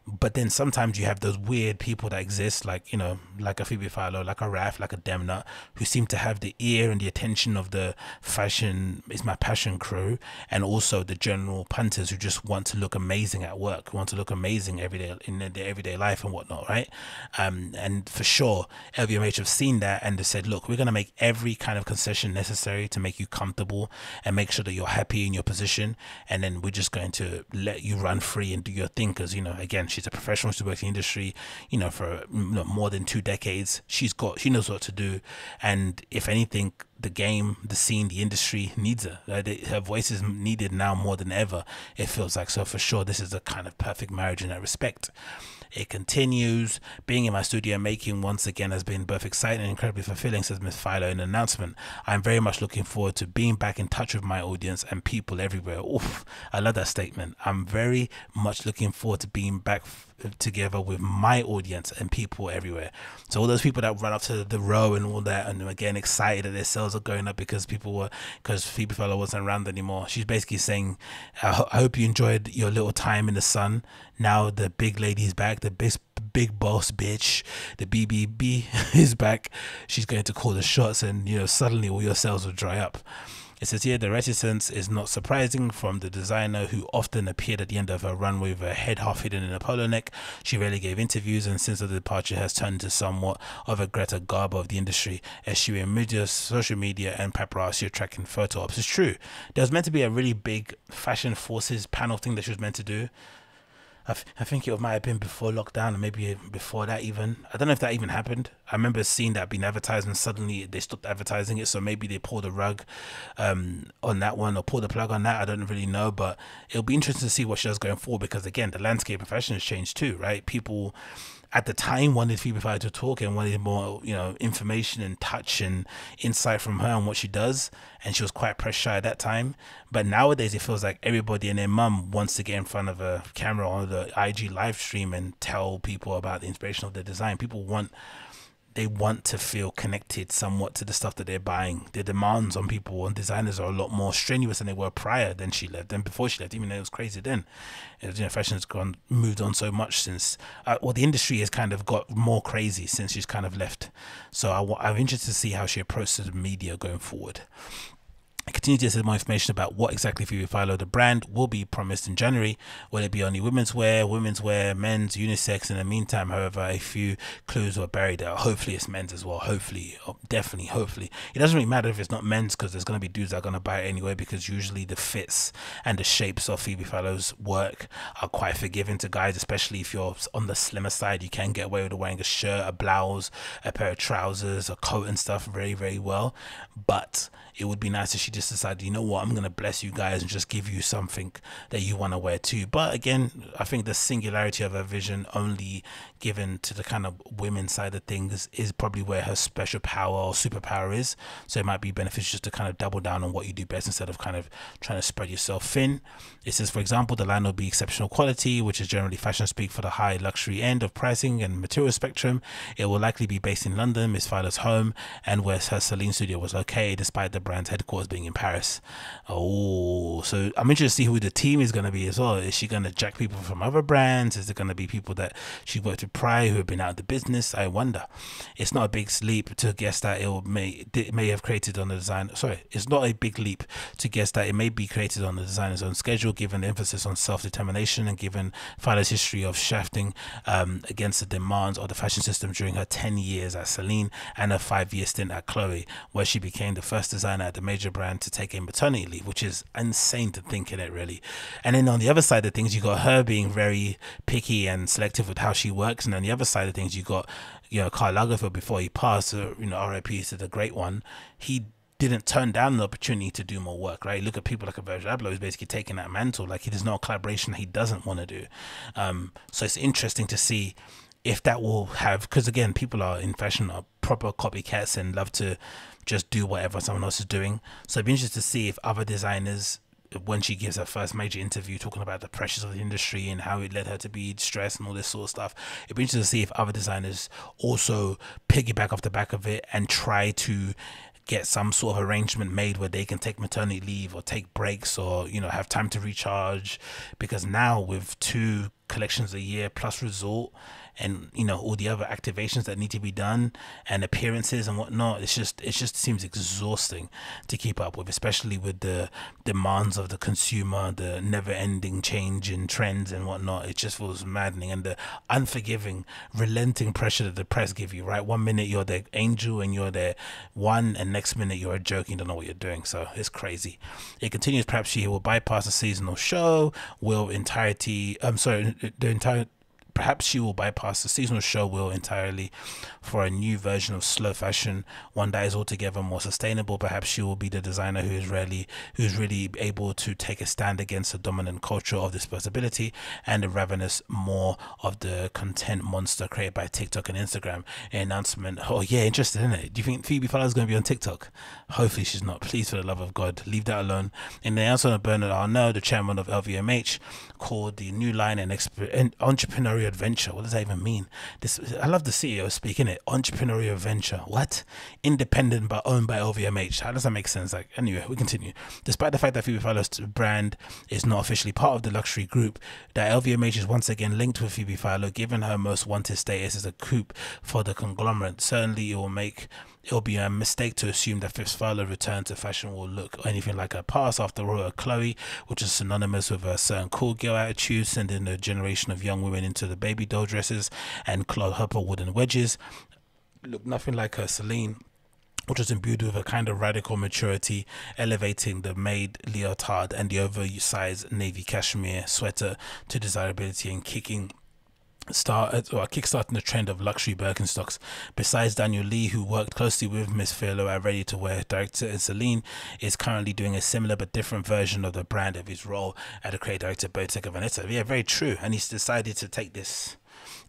But then sometimes you have those weird people that exist, like, you know, like a Phoebe Philo, like a Raph, like a Demna, who seem to have the ear and the attention of the fashion is my passion crew, and also the general punters who just want to look amazing at work, who want to look amazing every day in their everyday life and whatnot, right? And for sure, LVMH have seen that and they said, look, we're going to make every kind of concession necessary to make you comfortable and make sure that you're happy in your position, and then we're just going to let you run free and do your thing, because, you know, again, she's a professional, she works in the industry, you know, for more than 2 decades. She knows what to do, and if anything, the game, the scene, the industry needs her. Her voice is needed now more than ever, it feels like. So for sure, this is a kind of perfect marriage in that respect. It continues. Being in my studio making once again has been both exciting and incredibly fulfilling, says Miss Philo in an announcement. I'm very much looking forward to being back in touch with my audience and people everywhere. Oof, I love that statement. I'm very much looking forward to being back together with my audience and people everywhere. So all those people that run up to the Row and all that, and again excited that their sales are going up because because Phoebe Philo wasn't around anymore. She's basically saying, I hope you enjoyed your little time in the sun. Now the big lady's back, the big boss bitch, the BBB is back. She's going to call the shots, and you know, suddenly all your sales will dry up. It says here, the reticence is not surprising from the designer who often appeared at the end of her run with her head half hidden in a polo neck. She rarely gave interviews, and since her departure has turned into somewhat of a Greta Garbo of the industry, as she emerges social media and paparazzi tracking photo ops. It's true. There was meant to be a really big Fashion Forces panel thing that she was meant to do. I think it might have been before lockdown, or maybe before that even. I don't know if that even happened. I remember seeing that being advertised, and suddenly they stopped advertising it. So maybe they pulled the rug on that one, or pulled the plug on that. I don't really know, but it'll be interesting to see what she does going forward, because again, the landscape of fashion has changed too, right? People at the time wanted Phoebe Philo to talk and wanted more, you know, information and touch and insight from her on what she does, and she was quite press shy at that time. But nowadays it feels like everybody and their mum wants to get in front of a camera on the IG live stream and tell people about the inspiration of their design. People want, they want to feel connected somewhat to the stuff that they're buying. The demands on people and designers are a lot more strenuous than they were prior than she left, than before she left, even though it was crazy then. You know, fashion has gone, moved on so much since, well, the industry has kind of got more crazy since she's kind of left. So I'm interested to see how she approaches the media going forward. I continue to get more information about what exactly Phoebe Philo, the brand, will be promised in January. Will it be only women's wear, men's, unisex? In the meantime, however, a few clues were buried out. Hopefully it's men's as well. Hopefully, definitely, hopefully. It doesn't really matter if it's not men's, because there's going to be dudes that are going to buy it anyway, because usually the fits and the shapes of Phoebe Philo's work are quite forgiving to guys, especially if you're on the slimmer side. You can get away with wearing a shirt, a blouse, a pair of trousers, a coat and stuff very, very well. But it would be nice if she just decided, you know what, I'm going to bless you guys and just give you something that you want to wear too. But again, I think the singularity of her vision, only given to the kind of women side of things, is probably where her special power or superpower is. So it might be beneficial just to kind of double down on what you do best instead of kind of trying to spread yourself thin. It says, for example, the line will be exceptional quality, which is generally fashion speak for the high luxury end of pricing and material spectrum. It will likely be based in London, Miss Philo's home, and where her Celine studio was located, despite the brand's headquarters being in Paris. Oh, so I'm interested to see who the team is going to be as well. Is she going to jack people from other brands? Is it going to be people that she worked with prior who have been out of the business? I wonder. It's not a big leap to guess that it may have created on the design. Sorry, it's not a big leap to guess that it may be created on the designer's own schedule, given the emphasis on self-determination and given Philo's history of shafting against the demands of the fashion system during her 10 years at Celine and her 5-year stint at Chloe, where she became the first designer at the major brand to take a maternity leave, which is insane to think in it really. And then on the other side of things, you got her being very picky and selective with how she works, and on the other side of things, you got, you know, Karl Lagerfeld, before he passed, you know, R.I.P. to the great one, he didn't turn down the opportunity to do more work, right? Look at people like a Virgil Abloh, who's basically taking that mantle. Like, there's not a collaboration that he doesn't want to do. So it's interesting to see if that will have, because again, people are in fashion are proper copycats and love to just do whatever someone else is doing. So it'd be interesting to see if other designers when she gives her first major interview talking about the pressures of the industry and how it led her to be stressed and all this sort of stuff. It'd be interesting to see if other designers also piggyback off the back of it and try to get some sort of arrangement made where they can take maternity leave or take breaks or, you know, have time to recharge. Because now with 2 collections a year plus resort and, you know, all the other activations that need to be done and appearances and whatnot, it just seems exhausting to keep up with, especially with the demands of the consumer, the never-ending change in trends and whatnot. It just feels maddening. And the unforgiving, relenting pressure that the press give you, right? One minute you're their angel and you're their one, and next minute you're a joke and you don't know what you're doing. So it's crazy. It continues. Perhaps she will bypass the seasonal show, entirely for a new version of slow fashion, one that is altogether more sustainable. Perhaps she will be the designer who's really able to take a stand against the dominant culture of disposability and the ravenous maw of the content monster created by TikTok and Instagram. An announcement. Oh yeah, interesting, isn't it? Do you think Phoebe Philo is going to be on TikTok? Hopefully she's not. Please, for the love of God, leave that alone. In the announcement of Bernard Arnault, the chairman of LVMH, called the new line an entrepreneurial adventure. What does that even mean? This, I love the CEO speaking it. Entrepreneurial venture. What? Independent but owned by LVMH. How does that make sense? Like, anyway, we continue. Despite the fact that Phoebe Philo's brand is not officially part of the luxury group, that LVMH is once again linked with Phoebe Philo, given her most wanted status as a coupe for the conglomerate. Certainly, it'll be a mistake to assume that Phoebe Philo's return to fashion will look anything like her past. After all, her Chloe, which is synonymous with a certain cool girl attitude, sending a generation of young women into the baby doll dresses and clog her wooden wedges, look nothing like her Celine, which was imbued with a kind of radical maturity, elevating the maid leotard and the oversized navy cashmere sweater to desirability and kickstarting the trend of luxury Birkenstocks. Besides Daniel Lee, who worked closely with Miss Philo at Ready to Wear, director and Celine is currently doing a similar but different version of the brand of his role at the creative director Bottega Veneta. Yeah, very true. And he's decided to take this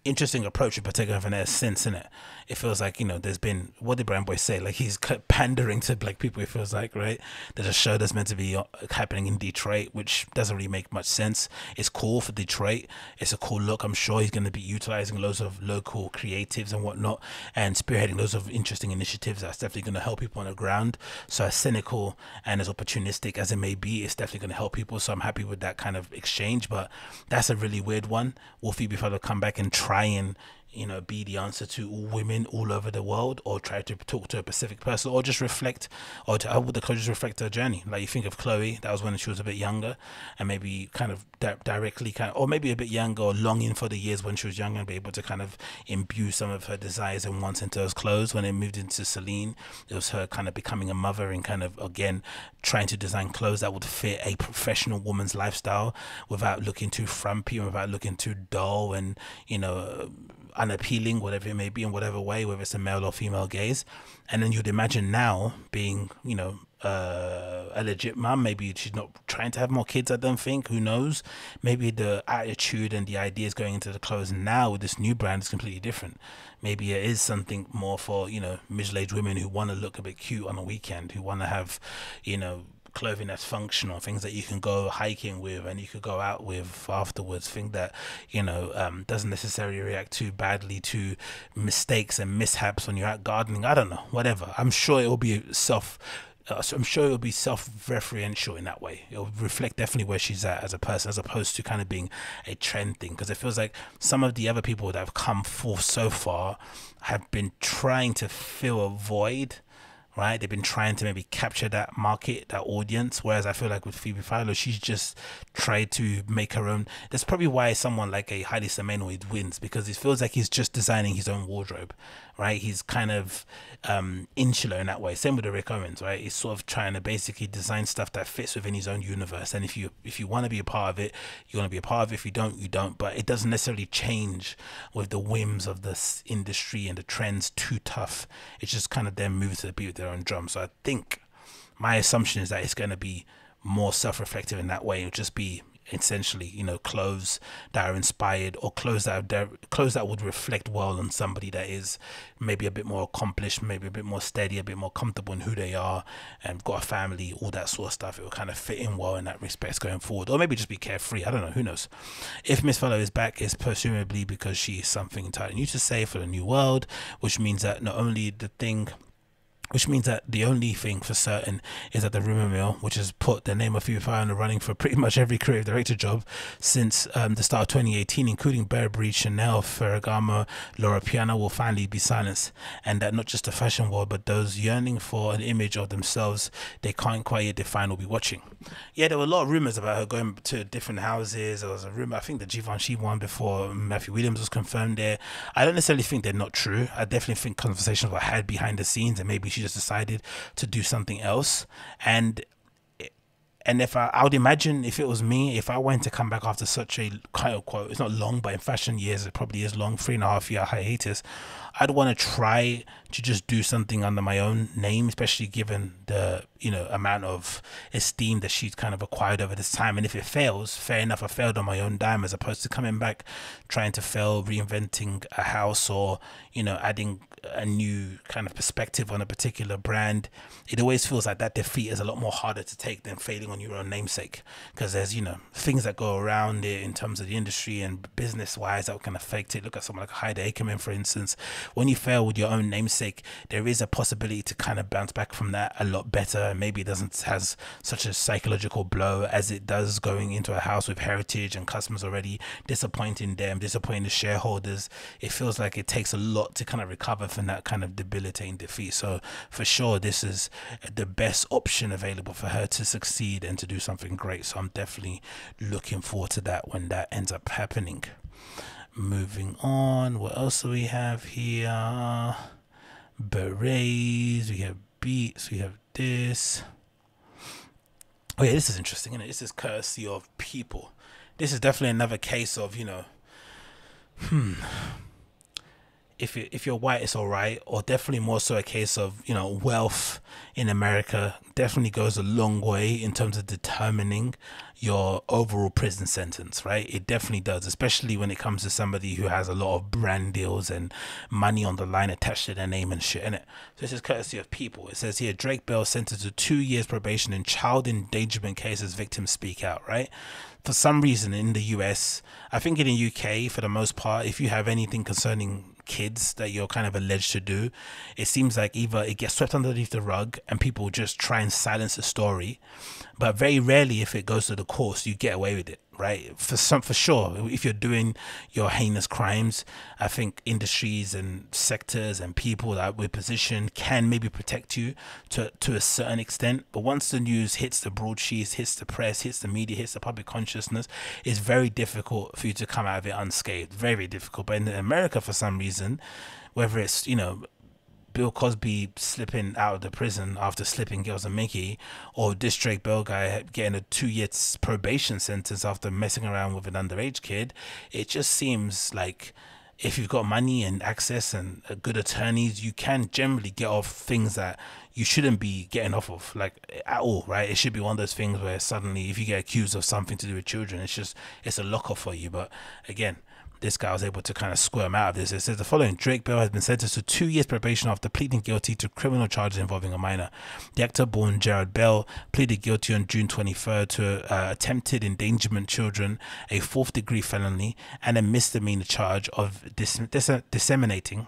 interesting approach with Bottega Veneta since, isn't it? It feels like, you know, there's been, what did Brand Boy say? Like, he's pandering to black people, it feels like, right? There's a show that's meant to be happening in Detroit, which doesn't really make much sense. It's cool for Detroit. It's a cool look. I'm sure he's going to be utilizing loads of local creatives and whatnot and spearheading loads of interesting initiatives that's definitely going to help people on the ground. So as cynical and as opportunistic as it may be, it's definitely going to help people. So I'm happy with that kind of exchange, but that's a really weird one. Will Phoebe Philo come back and try and, you know, be the answer to all women all over the world, or try to talk to a specific person, or just reflect, or to, how would the coaches reflect her journey? Like, you think of Chloe, that was when she was a bit younger, and maybe kind of directly kind of, or maybe a bit younger, or longing for the years when she was younger and be able to kind of imbue some of her desires and wants into those clothes. When it moved into Celine, it was her kind of becoming a mother and kind of again trying to design clothes that would fit a professional woman's lifestyle without looking too frumpy and without looking too dull and, you know, unappealing, whatever it may be, in whatever way, whether it's a male or female gaze. And then you'd imagine now being, you know, a legit mum, maybe she's not trying to have more kids, I don't think, who knows, maybe the attitude and the ideas going into the clothes now with this new brand is completely different. Maybe it is something more for, you know, middle-aged women who want to look a bit cute on a weekend, who want to have, you know, clothing that's functional, things that you can go hiking with and you could go out with afterwards, thing that, you know, doesn't necessarily react too badly to mistakes and mishaps when you're out gardening. I don't know, whatever. I'm sure it will be self-referential in that way. It'll reflect definitely where she's at as a person, as opposed to kind of being a trend thing, because it feels like some of the other people that have come forth so far have been trying to fill a void, right? They've been trying to maybe capture that market, that audience, whereas I feel like with Phoebe Philo, she's just tried to make her own. That's probably why someone like a Haile Semenwe wins, because it feels like he's just designing his own wardrobe, right? He's kind of insular in that way. Same with the Rick Owens, right? He's sort of trying to basically design stuff that fits within his own universe, and if you want to be a part of it, you're going to be a part of it. If you don't, you don't. But it doesn't necessarily change with the whims of this industry and the trends too tough. It's just kind of then moves to the beat with their own drum. So I think my assumption is that it's going to be more self-reflective in that way. It'll just be essentially, you know, clothes that are inspired, or clothes that would reflect well on somebody that is maybe a bit more accomplished, maybe a bit more steady, a bit more comfortable in who they are, and got a family, all that sort of stuff. It will kind of fit in well in that respect going forward, or maybe just be carefree. I don't know, who knows. If Miss Fellow is back, it's presumably because she is something entirely new to say for the new world, which means that the only thing for certain is that the rumor mill, which has put the name of Phoebe Philo in the running for pretty much every creative director job since the start of 2018, including Burberry, Chanel, Ferragamo, Loro Piana, will finally be silenced. And that not just the fashion world, but those yearning for an image of themselves they can't quite yet define will be watching. Yeah, there were a lot of rumors about her going to different houses. There was a rumor, I think, the Givenchy one before Matthew Williams was confirmed there. I don't necessarily think they're not true. I definitely think conversations were had behind the scenes, and maybe she just decided to do something else. And if I would imagine, if it was me, if I went to come back after such a kind of quote, it's not long, but in fashion years it probably is long, 3.5 year hiatus, I'd want to try to just do something under my own name, especially given the, you know, amount of esteem that she's kind of acquired over this time. And if it fails, fair enough, I failed on my own dime, as opposed to coming back trying to fail, reinventing a house, or, you know, adding a new kind of perspective on a particular brand. It always feels like that defeat is a lot more harder to take than failing on your own namesake, because there's, you know, things that go around it in terms of the industry and business wise that can affect it. Look at someone like Heidi Ackerman, for instance. When you fail with your own namesake, there is a possibility to kind of bounce back from that a lot better. Maybe it doesn't has such a psychological blow as it does going into a house with heritage and customers already, disappointing them, disappointing the shareholders. It feels like it takes a lot to kind of recover from that kind of debilitating defeat. So for sure, this is the best option available for her to succeed and to do something great. So I'm definitely looking forward to that when that ends up happening. Moving on, what else do we have here? Berets, we have beats, we have this. Oh yeah, this is interesting, isn't it? This is courtesy of People. This is definitely another case of, you know, if you're white, it's all right, or definitely more so a case of, you know, wealth in America definitely goes a long way in terms of determining your overall prison sentence, right? It definitely does, especially when it comes to somebody who has a lot of brand deals and money on the line attached to their name and shit, innit? So this is courtesy of People. It says here, Drake Bell sentenced to 2 years probation in child endangerment cases, victims speak out, right? For some reason in the US, I think in the UK for the most part, if you have anything concerning kids that you're kind of alleged to do, it seems like either it gets swept underneath the rug and people just try and silence the story, but very rarely, if it goes to the courts, you get away with it, right? For sure, if you're doing your heinous crimes, I think industries and sectors and people that we're positioned can maybe protect you to a certain extent, but once the news hits the broadsheets, hits the press, hits the media, hits the public consciousness, it's very difficult for you to come out of it unscathed. Very difficult. But in America, for some reason, whether it's, you know, Bill Cosby slipping out of the prison after slipping girls and Mickey, or this Drake Bell guy getting a 2 year probation sentence after messing around with an underage kid, it just seems like if you've got money and access and good attorneys, you can generally get off things that you shouldn't be getting off of, like, at all, right? It should be one of those things where suddenly if you get accused of something to do with children, it's just, it's a lock off for you. But again, this guy was able to kind of squirm out of this. It says the following: Drake Bell has been sentenced to 2 years probation after pleading guilty to criminal charges involving a minor. The actor, born Gerard Bell, pleaded guilty on June 23rd to attempted endangerment children, a fourth-degree felony, and a misdemeanor charge of disseminating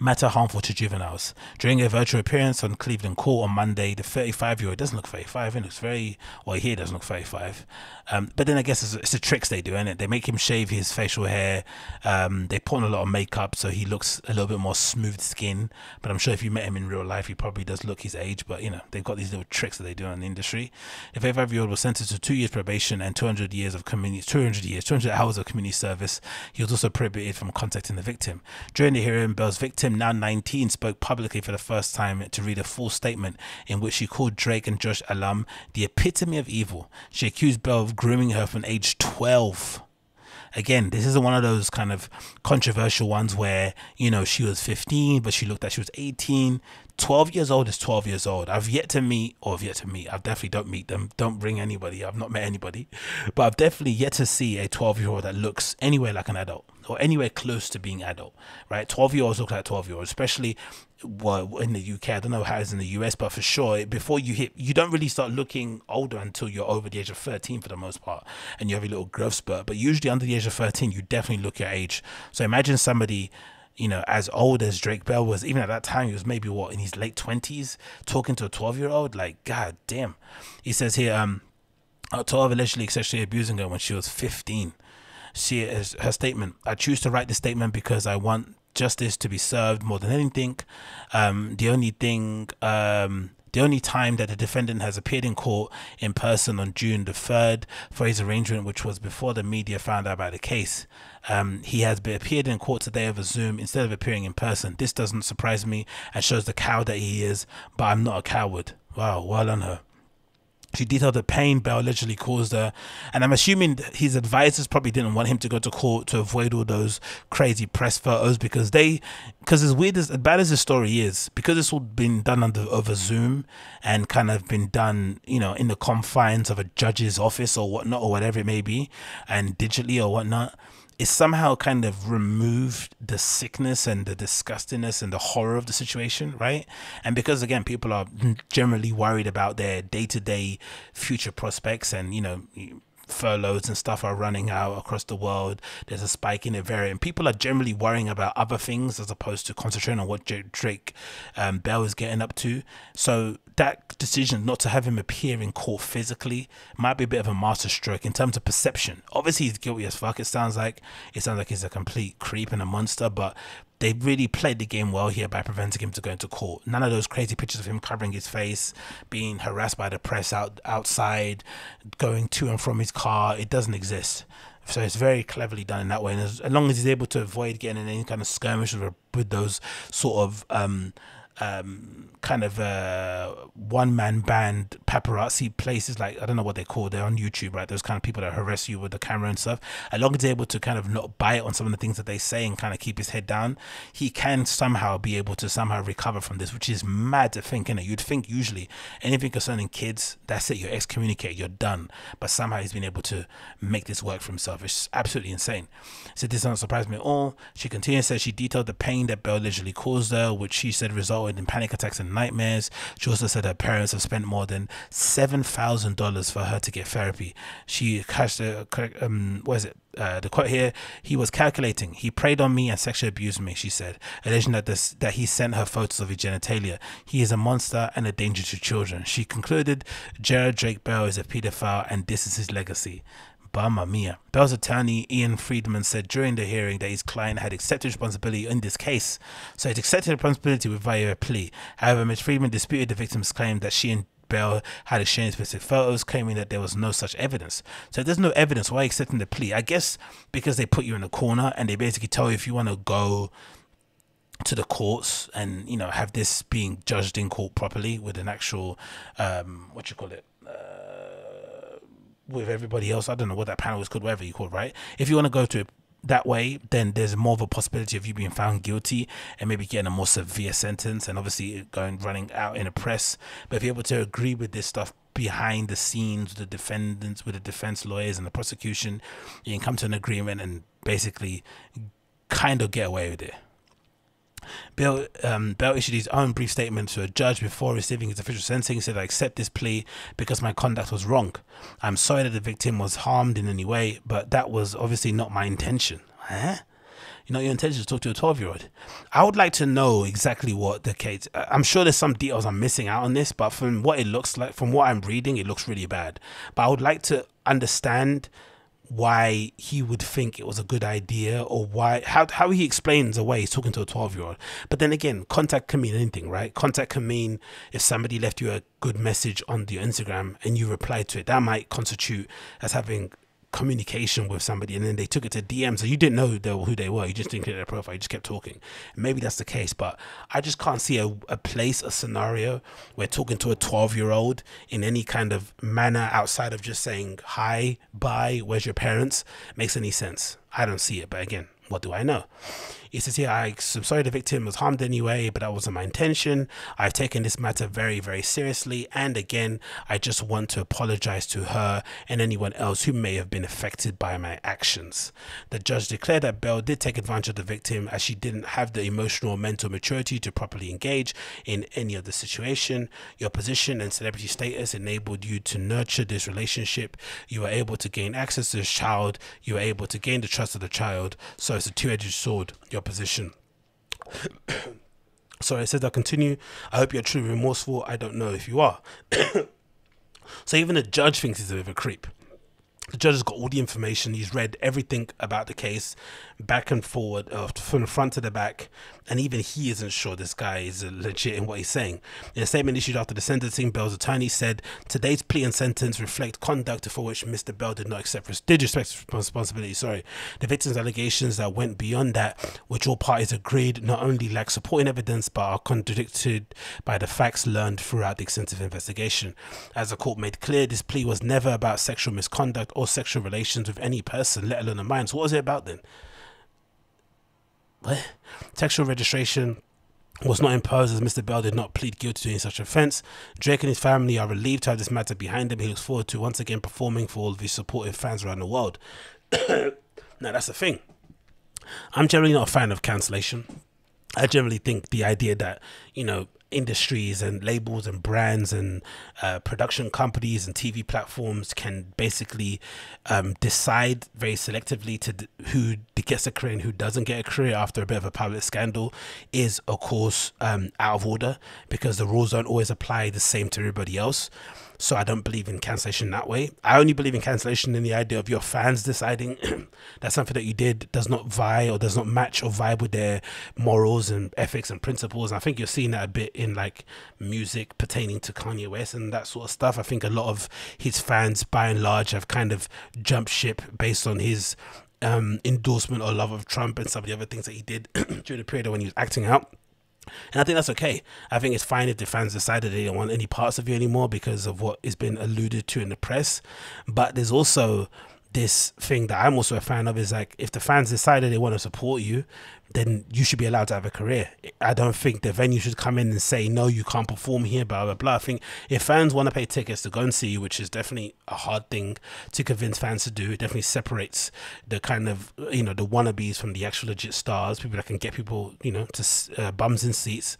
matter harmful to juveniles. During a virtual appearance on Cleveland Court on Monday, the 35-year-old doesn't look 35. It looks very, well, he doesn't look 35. But then I guess it's the tricks they do, isn't it? They make him shave his facial hair. They put on a lot of makeup, so he looks a little bit more smooth skin. But I'm sure if you met him in real life, he probably does look his age. But, you know, they've got these little tricks that they do in the industry. The 35-year-old was sentenced to 2 years probation and 200 hours of community service. He was also prohibited from contacting the victim. During the hearing, Bell's victim, now 19, spoke publicly for the first time to read a full statement in which she called Drake and Josh Alum the epitome of evil. She accused Bell of grooming her from age 12. Again, this isn't one of those kind of controversial ones where, you know, she was 15 but she looked like she was 18. 12 years old is 12 years old. I definitely don't meet them. Don't ring anybody. I've not met anybody. But I've definitely yet to see a 12-year-old that looks anywhere like an adult or anywhere close to being adult, right? 12-year-olds look like 12-year-olds, especially in the UK. I don't know how it's in the US, but for sure, before you hit, you don't really start looking older until you're over the age of 13 for the most part, and you have a little growth spurt. But usually under the age of 13, you definitely look your age. So imagine somebody, you know, as old as Drake Bell was, even at that time, he was maybe, what, in his late 20s, talking to a 12-year-old? Like, god damn. He says here, at 12, allegedly sexually abusing her when she was 15. She is, her statement, I choose to write this statement because I want justice to be served more than anything. The only time that the defendant has appeared in court in person on June the 3rd for his arraignment, which was before the media found out about the case. He has appeared in court today over Zoom instead of appearing in person. This doesn't surprise me and shows the coward that he is, but I'm not a coward. Wow, well on her. She detailed the pain Bell allegedly caused her, and I'm assuming his advisors probably didn't want him to go to court to avoid all those crazy press photos, because as weird as bad as the story is, because it's all been done over Zoom and kind of been done, you know, in the confines of a judge's office or whatnot, or whatever it may be, and digitally or whatnot. It somehow kind of removed the sickness and the disgustingness and the horror of the situation, right? And because, again, people are generally worried about their day-to-day future prospects, and, you know, furloughs and stuff are running out across the world. There's a spike in it, and people are generally worrying about other things as opposed to concentrating on what Drake Bell is getting up to. So that decision not to have him appear in court physically might be a bit of a masterstroke in terms of perception. Obviously he's guilty as fuck, it sounds like he's a complete creep and a monster, but they really played the game well here by preventing him to go into court. None of those crazy pictures of him covering his face, being harassed by the press outside, going to and from his car. It doesn't exist. So it's very cleverly done in that way. And as long as he's able to avoid getting in any kind of skirmish with those sort of one-man band paparazzi places, like, I don't know what they're called, they're on YouTube, right? Those kind of people that harass you with the camera and stuff. As long as they're able to kind of not bite on some of the things that they say and kind of keep his head down, he can somehow be able to recover from this, which is mad to think, innit? You'd think usually anything concerning kids, that's it, you're excommunicated, you're done. But somehow he's been able to make this work for himself. It's absolutely insane. So this doesn't surprise me at all. She continues, says she detailed the pain that Bell allegedly caused her, which she said resulted in panic attacks and nightmares. She also said her parents have spent more than $7,000 for her to get therapy. She cashed the quote here, he was calculating. He preyed on me and sexually abused me, she said, alleging that he sent her photos of his genitalia. He is a monster and a danger to children. She concluded, Jared Drake Bell is a pedophile and this is his legacy. Bummer mia. Bell's attorney Ian Friedman said during the hearing that his client had accepted responsibility in this case, so it accepted responsibility via a plea. However, Ms. Friedman disputed the victim's claim that she and Bell had exchanged specific photos, claiming that there was no such evidence. So if there's no evidence, why accepting the plea? I guess because they put you in a corner and they basically tell you, if you want to go to the courts and, you know, have this being judged in court properly with an actual with everybody else, I don't know what that panel is called, whatever you call it, right? If you want to go to it that way, then there's more of a possibility of you being found guilty and maybe getting a more severe sentence, and obviously running out in the press. But if you're able to agree with this stuff behind the scenes, the defendants, with the defense lawyers and the prosecution, you can come to an agreement and basically kind of get away with it. Bell issued his own brief statement to a judge before receiving his official sentencing. He said, I accept this plea because my conduct was wrong. I'm sorry that the victim was harmed in any way, but that was obviously not my intention. Huh? You know, your intention is to talk to a 12-year-old. I would like to know exactly what the case, I'm sure there's some details I'm missing out on this, but from what it looks like, from what I'm reading, it looks really bad. But I would like to understand why he would think it was a good idea, or why how he explains away he's talking to a 12-year-old. But then again, contact can mean anything, right? Contact can mean if somebody left you a good message on your Instagram and you replied to it, that might constitute as having communication with somebody, and then they took it to DMs, so you didn't know who they were, you just didn't get their profile, you just kept talking. Maybe that's the case, but I just can't see a scenario where talking to a 12-year-old in any kind of manner outside of just saying hi, bye, where's your parents, makes any sense. I don't see it, but again, what do I know? He says, yeah, I'm sorry the victim was harmed anyway, but that wasn't my intention. I've taken this matter very, very seriously. And again, I just want to apologize to her and anyone else who may have been affected by my actions. The judge declared that Bell did take advantage of the victim as she didn't have the emotional or mental maturity to properly engage in any of the situation. Your position and celebrity status enabled you to nurture this relationship. You were able to gain access to this child. You were able to gain the trust of the child. So it's a two-edged sword, your position. So it says, I'll continue. I hope you're truly remorseful. I don't know if you are. So even the judge thinks he's a bit of a creep. The judge has got all the information. He's read everything about the case back and forward, from the front to the back, and even he isn't sure this guy is legit in what he's saying. In a statement issued after the sentencing, Bell's attorney said, today's plea and sentence reflect conduct for which Mr. Bell did not accept responsibility. The victim's allegations that went beyond that which all parties agreed not only lack supporting evidence but are contradicted by the facts learned throughout the extensive investigation. As the court made clear, this plea was never about sexual misconduct or sexual relations with any person, let alone a man. So what was it about then? What? Sexual registration was not imposed as Mr. Bell did not plead guilty to any such offence. Drake and his family are relieved to have this matter behind him. He looks forward to once again performing for all of his supportive fans around the world. Now that's the thing. I'm generally not a fan of cancellation. I generally think the idea that, you know, industries and labels and brands and production companies and TV platforms can basically decide very selectively to who gets a career and who doesn't get a career after a bit of a public scandal is, of course, out of order, because the rules don't always apply the same to everybody else. So I don't believe in cancellation that way. I only believe in cancellation in the idea of your fans deciding that something that you did does not vie or does not match or vibe with their morals and ethics and principles. And I think you're seeing that a bit in like music pertaining to Kanye West and that sort of stuff. I think a lot of his fans by and large have kind of jumped ship based on his endorsement or love of Trump and some of the other things that he did during the period when he was acting out. And I think that's okay. I think it's fine if the fans decided they don't want any parts of you anymore because of what has been alluded to in the press. But there's also this thing that I'm also a fan of, is like, if the fans decided they want to support you, then you should be allowed to have a career. I don't think the venue should come in and say, no, you can't perform here, blah, blah, blah. I think if fans want to pay tickets to go and see you, which is definitely a hard thing to convince fans to do, it definitely separates the kind of, you know, the wannabes from the actual legit stars, people that can get people, you know, to bums in seats,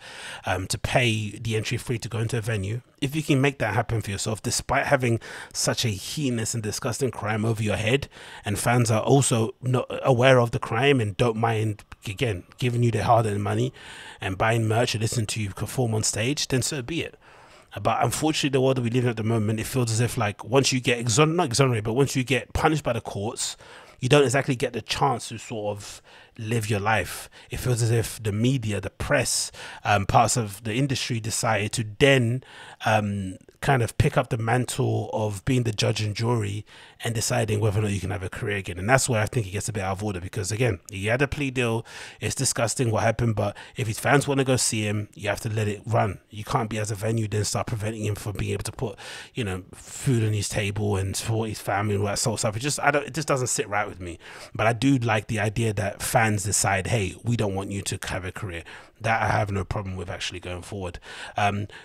to pay the entry fee to go into a venue. If you can make that happen for yourself, despite having such a heinous and disgusting crime over your head, and fans are also not aware of the crime and don't mind, again, giving you their hard-earned money and buying merch and listening to you perform on stage, then so be it. But unfortunately, the world that we live in at the moment, it feels as if like once you get not exonerated, but once you get punished by the courts, you don't exactly get the chance to sort of live your life. It feels as if the media, the press, parts of the industry decide to then kind of pick up the mantle of being the judge and jury and deciding whether or not you can have a career again. And that's where I think it gets a bit out of order, because again, he had a plea deal. It's disgusting what happened, but if his fans want to go see him, you have to let it run. You can't be, as a venue, then start preventing him from being able to put, you know, food on his table and support his family and all that sort of stuff. It just doesn't sit right with me. But I do like the idea that fans decide, hey, we don't want you to have a career. That I have no problem with actually going forward.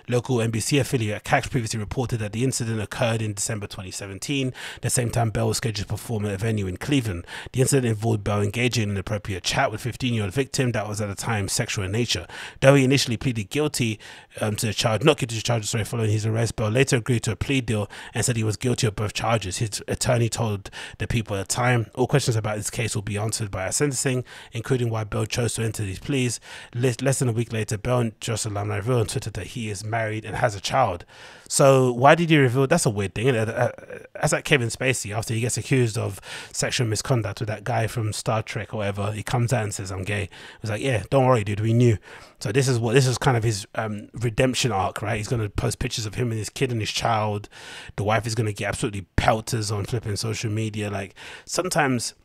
Local NBC affiliate CAX previously reported that the incident occurred in December 2017, the same time Bell was scheduled to perform at a venue in Cleveland. The incident involved Bell engaging in an appropriate chat with a 15-year-old victim that was at the time sexual in nature. Though he initially pleaded guilty to the charge, not guilty to charges, sorry, following his arrest, Bell later agreed to a plea deal and said he was guilty of both charges. His attorney told the people at the time, all questions about this case will be answered by our sentencing, including why Bell chose to enter these pleas. Less than a week later, Bell and Josh alumni revealed on Twitter that he is married and has a child. So why did he reveal? That's a weird thing. That's like Kevin Spacey after he gets accused of sexual misconduct with that guy from Star Trek or whatever. He comes out and says, I'm gay. It's like, yeah, don't worry, dude, we knew. So this is kind of his redemption arc, right? He's going to post pictures of him and his kid and his child. The wife is going to get absolutely pelters on flipping social media. Like sometimes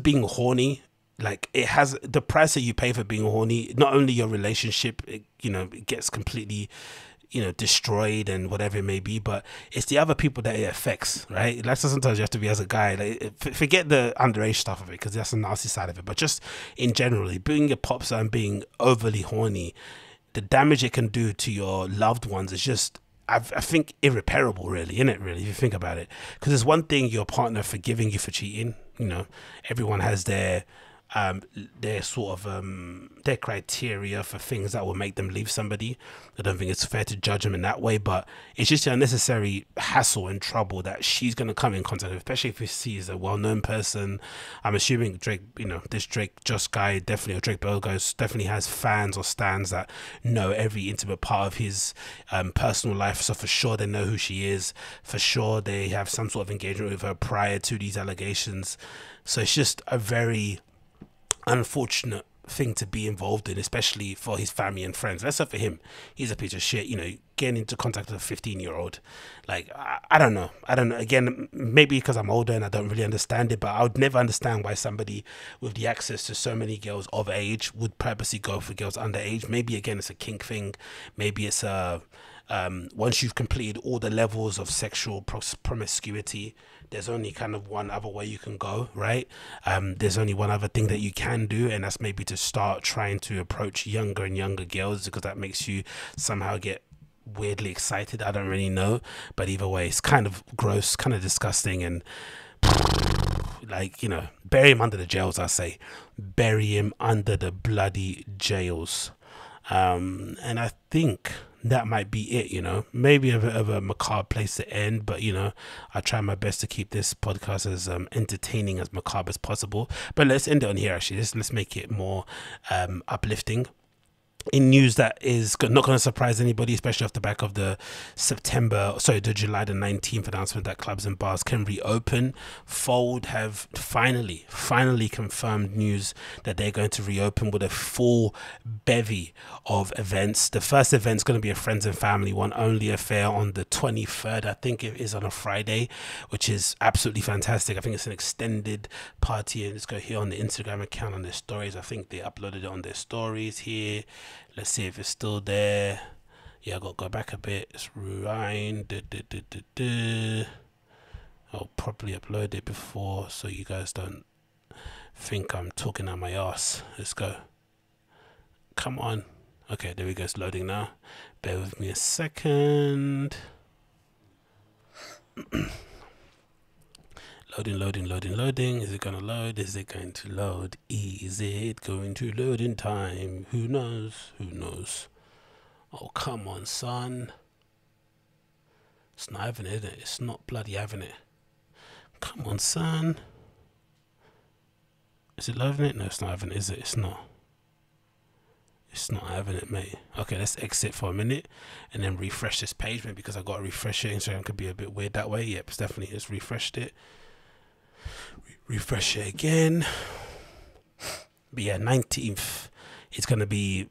being horny, like, it has the price that you pay for being horny. Not only your relationship, it gets completely you know, destroyed and whatever it may be, but it's the other people that it affects, right? That's sometimes you have to be as a guy, like, forget the underage stuff of it, because that's the nasty side of it, but just in generally, being a pop star and being overly horny, the damage it can do to your loved ones is just, I think, irreparable, really, isn't it, really, if you think about it? Because there's one thing, your partner forgiving you for cheating, you know, everyone has their sort of their criteria for things that will make them leave somebody. I don't think it's fair to judge them in that way, but it's just the unnecessary hassle and trouble that she's going to come in contact with, especially if she's a well-known person. I'm assuming Drake, you know, this Drake guy definitely, or Drake Bell guy definitely has fans or stans that know every intimate part of his personal life, so for sure they know who she is, for sure they have some sort of engagement with her prior to these allegations. So it's just a very unfortunate thing to be involved in, especially for his family and friends. That's not for him. He's a piece of shit, you know, getting into contact with a 15-year-old. Like, I don't know. I don't know. Again, maybe because I'm older and I don't really understand it, but I would never understand why somebody with the access to so many girls of age would purposely go for girls underage. Maybe, again, it's a kink thing. Maybe it's a... once you've completed all the levels of sexual promiscuity, there's only kind of one other way you can go, right? There's only one other thing that you can do, and that's maybe to start trying to approach younger and younger girls, because that makes you somehow get weirdly excited. I don't really know, but either way, it's kind of gross, kind of disgusting, and like, you know, bury him under the jails. I say bury him under the bloody jails. And I think that might be it, you know, maybe a bit of a macabre place to end, but, you know, I try my best to keep this podcast as entertaining as macabre as possible. But let's end it on here, actually. Let's make it more uplifting. In news that is not going to surprise anybody, especially off the back of the July the 19th announcement that clubs and bars can reopen, Fold have finally confirmed news that they're going to reopen with a full bevy of events. The first event's going to be a friends and family one only affair on the 23rd. I think it is on a Friday, which is absolutely fantastic. I think it's an extended party, and it's going here on the Instagram account on their stories. I think they uploaded it on their stories here. Let's see if it's still there. Yeah, I gotta go back a bit. It's rewind. I'll probably upload it before, so you guys don't think I'm talking out my ass. Let's go. Come on. Okay, there we go. It's loading now. Bear with me a second. Loading. Is it going to load? Is it going to load in time? Who knows? Oh, come on, son. It's not having it, is it? It's not bloody having it. Come on, son. Is it loving it? No, it's not having it, is it? It's not having it, mate. Okay, let's exit for a minute and then refresh this page, maybe, because I got to refresh it. Instagram could be a bit weird that way. Yep, it's definitely, it's refreshed it. Refresh it again. But yeah, 19th is going to be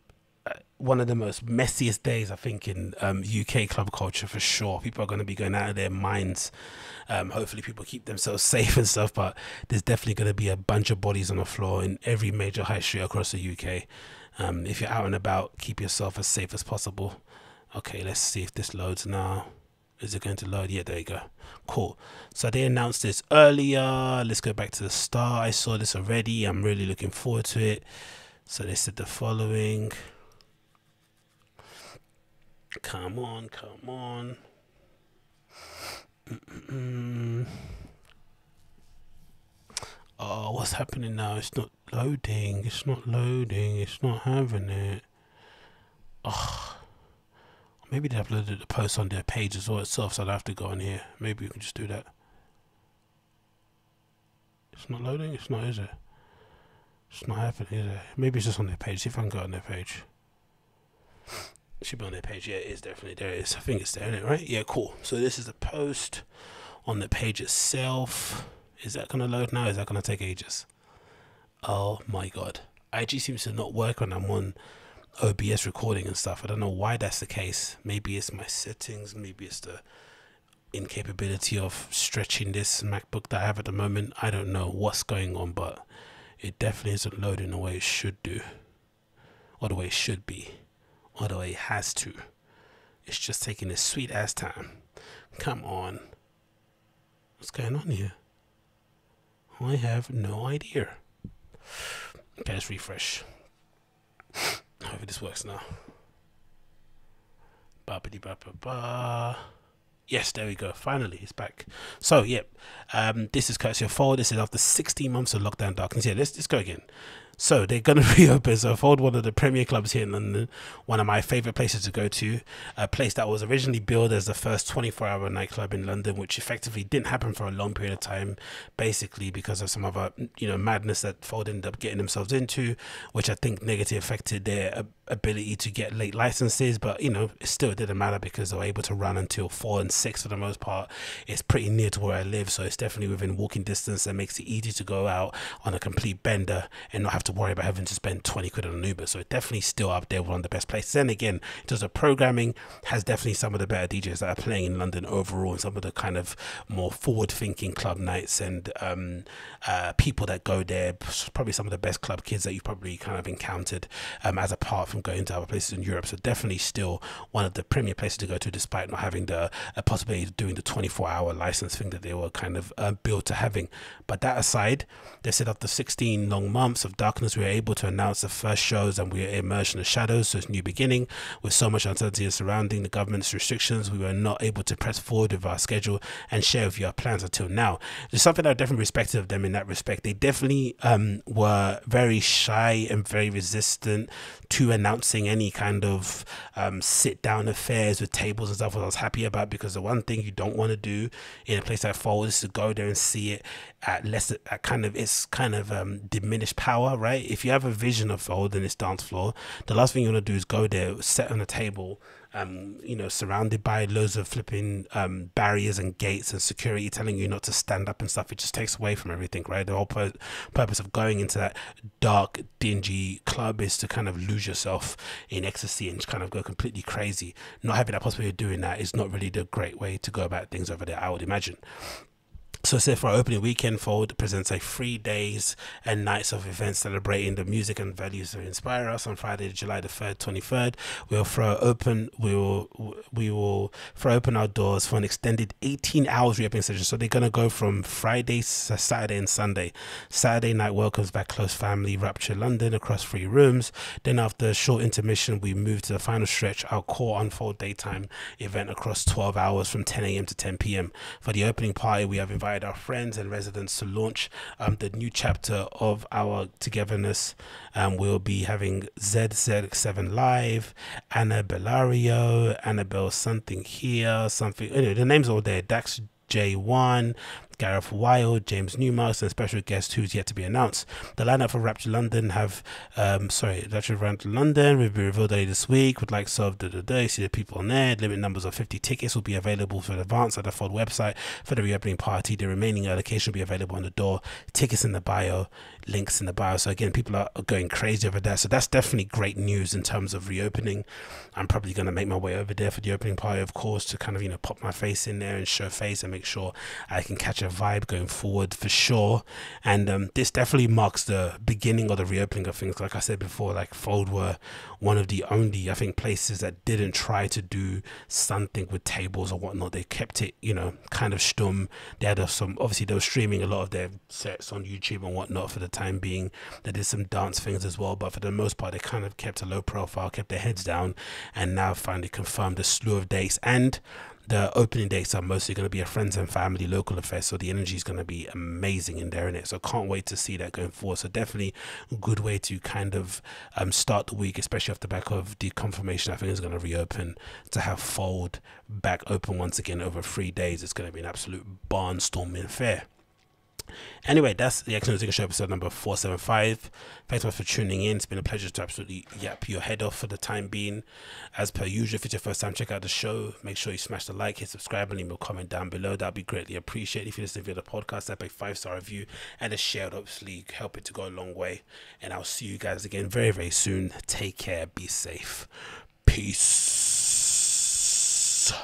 one of the most messiest days, I think, in UK club culture, for sure. People are going to be going out of their minds. Hopefully people keep themselves safe and stuff, but there's definitely going to be a bunch of bodies on the floor in every major high street across the UK. If you're out and about, keep yourself as safe as possible. Okay, let's see if this loads now. Is it going to load? Yeah, there you go. Cool. So they announced this earlier. Let's go back to the start. I saw this already. I'm really looking forward to it. So they said the following. Come on. Oh, what's happening now? It's not loading. It's not having it. Oh. Maybe they uploaded the post on their page as well itself, so I'd have to go on here. Maybe we can just do that. It's not loading? It's not, is it? It's not happening, is it? Maybe it's just on their page. See if I can go on their page. It should be on their page. Yeah, it is definitely. There it is. I think it's there, isn't it, right? Yeah, cool. So this is the post on the page itself. Is that going to load now? Is that going to take ages? Oh, my God. IG seems to not work when I'm on OBS recording and stuff. I don't know why that's the case. Maybe it's my settings, maybe it's the incapability of stretching this MacBook that I have at the moment. I don't know what's going on, but it definitely isn't loading the way it should do, or the way it should be, or the way it has to. It's just taking its sweet ass time. Come on. What's going on here? I have no idea. Okay, let's refresh. Hopefully this works now. Babidi ba ba ba. Yes, there we go. Finally, it's back. So, yep. This is courtesy of Fold. This is after 16 months of lockdown darkness. Yeah, let's go again. So they're going to reopen. So Fold, one of the premier clubs here in London, one of my favourite places to go to, a place that was originally billed as the first 24-hour nightclub in London, which effectively didn't happen for a long period of time, basically because of some other, you know, madness that Fold ended up getting themselves into, which I think negatively affected their ability to get late licenses. But, you know, it still didn't matter because they were able to run until 4 and 6 for the most part. It's pretty near to where I live, so it's definitely within walking distance and makes it easy to go out on a complete bender and not have to worry about having to spend 20 quid on an Uber. So it's definitely still up there, one of the best places. And again, in terms of programming, has definitely some of the better DJs that are playing in London overall, and some of the kind of more forward thinking club nights and people that go there, probably some of the best club kids that you've probably kind of encountered, as apart from going to other places in Europe. So definitely still one of the premier places to go to, despite not having the possibility of doing the 24-hour license thing that they were kind of built to having. But that aside, they said after 16 long months of darkness, we were able to announce the first shows, and we are immersed in the shadows. So it's a new beginning. With so much uncertainty surrounding the government's restrictions, we were not able to press forward with our schedule and share with you our plans until now. There's something I definitely respected of them in that respect. They definitely were very shy and very resistant to announcing any kind of sit down affairs with tables and stuff, which I was happy about, because the one thing you don't want to do in a place like Fold is to go there and see it at less, at kind of its kind of diminished power. Right, if you have a vision of Fold and its dance floor, the last thing you want to do is go there, sit on a table, you know, surrounded by loads of flipping barriers and gates and security telling you not to stand up and stuff. It just takes away from everything, right? The whole purpose of going into that dark, dingy club is to kind of lose yourself in ecstasy and just kind of go completely crazy. Not having that possibility of doing that is not really the great way to go about things over there, I would imagine. So say for our opening weekend, Fold presents a 3 days and nights of events celebrating the music and values that inspire us. On Friday, July the 3rd, 23rd, we will throw open our doors for an extended 18 hours reopening session. So they're gonna go from Friday to Saturday and Sunday. Saturday night welcomes back close family Rapture London across 3 rooms. Then after a short intermission, we move to the final stretch, our core Unfold daytime event across 12 hours from 10 a.m. to 10 p.m. For the opening party, we have invited our friends and residents to launch the new chapter of our togetherness. We'll be having ZZ7 Live, Anna Bellario, Annabelle something here, something, anyway, the names are all there, Dax J1, Gareth Wild, James Newmarks, and special guest who's yet to be announced. The lineup for Rapture London have, Rapture London will be revealed later this week. Would like so see the people on there. Limit numbers of 50 tickets will be available for advance at the Fold website for the reopening party. The remaining allocation will be available on the door. Tickets in the bio, links in the bio. So again, people are going crazy over there. So that's definitely great news in terms of reopening. I'm probably going to make my way over there for the opening party, of course, to kind of, you know, pop my face in there and show face and make sure I can catch a vibe going forward for sure. And this definitely marks the beginning of the reopening of things. Like I said before, like Fold were one of the only, I think, places that didn't try to do something with tables or whatnot. They kept it, you know, kind of stum. They had some, obviously they were streaming a lot of their sets on YouTube and whatnot for the time being. They did some dance things as well, but for the most part they kind of kept a low profile, kept their heads down, and now finally confirmed a slew of dates. And the opening dates are mostly going to be a friends and family local affair, so the energy is going to be amazing in there, innit? So can't wait to see that going forward. So definitely a good way to kind of start the week, especially off the back of the confirmation I think it's going to reopen, to have Fold back open once again over 3 days. It's going to be an absolute barnstorming affair. Anyway, that's the Agostinho Zinga Show, episode number 475. Thanks so much for tuning in. It's been a pleasure to absolutely yap your head off for the time being. As per usual, if it's your first time, check out the show. Make sure you smash the like, hit subscribe, and leave a comment down below. That'd be greatly appreciated. If you listen to the podcast, that'd be a 5-star review and a shared ups league. Help it to go a long way. And I'll see you guys again very, very soon. Take care. Be safe. Peace.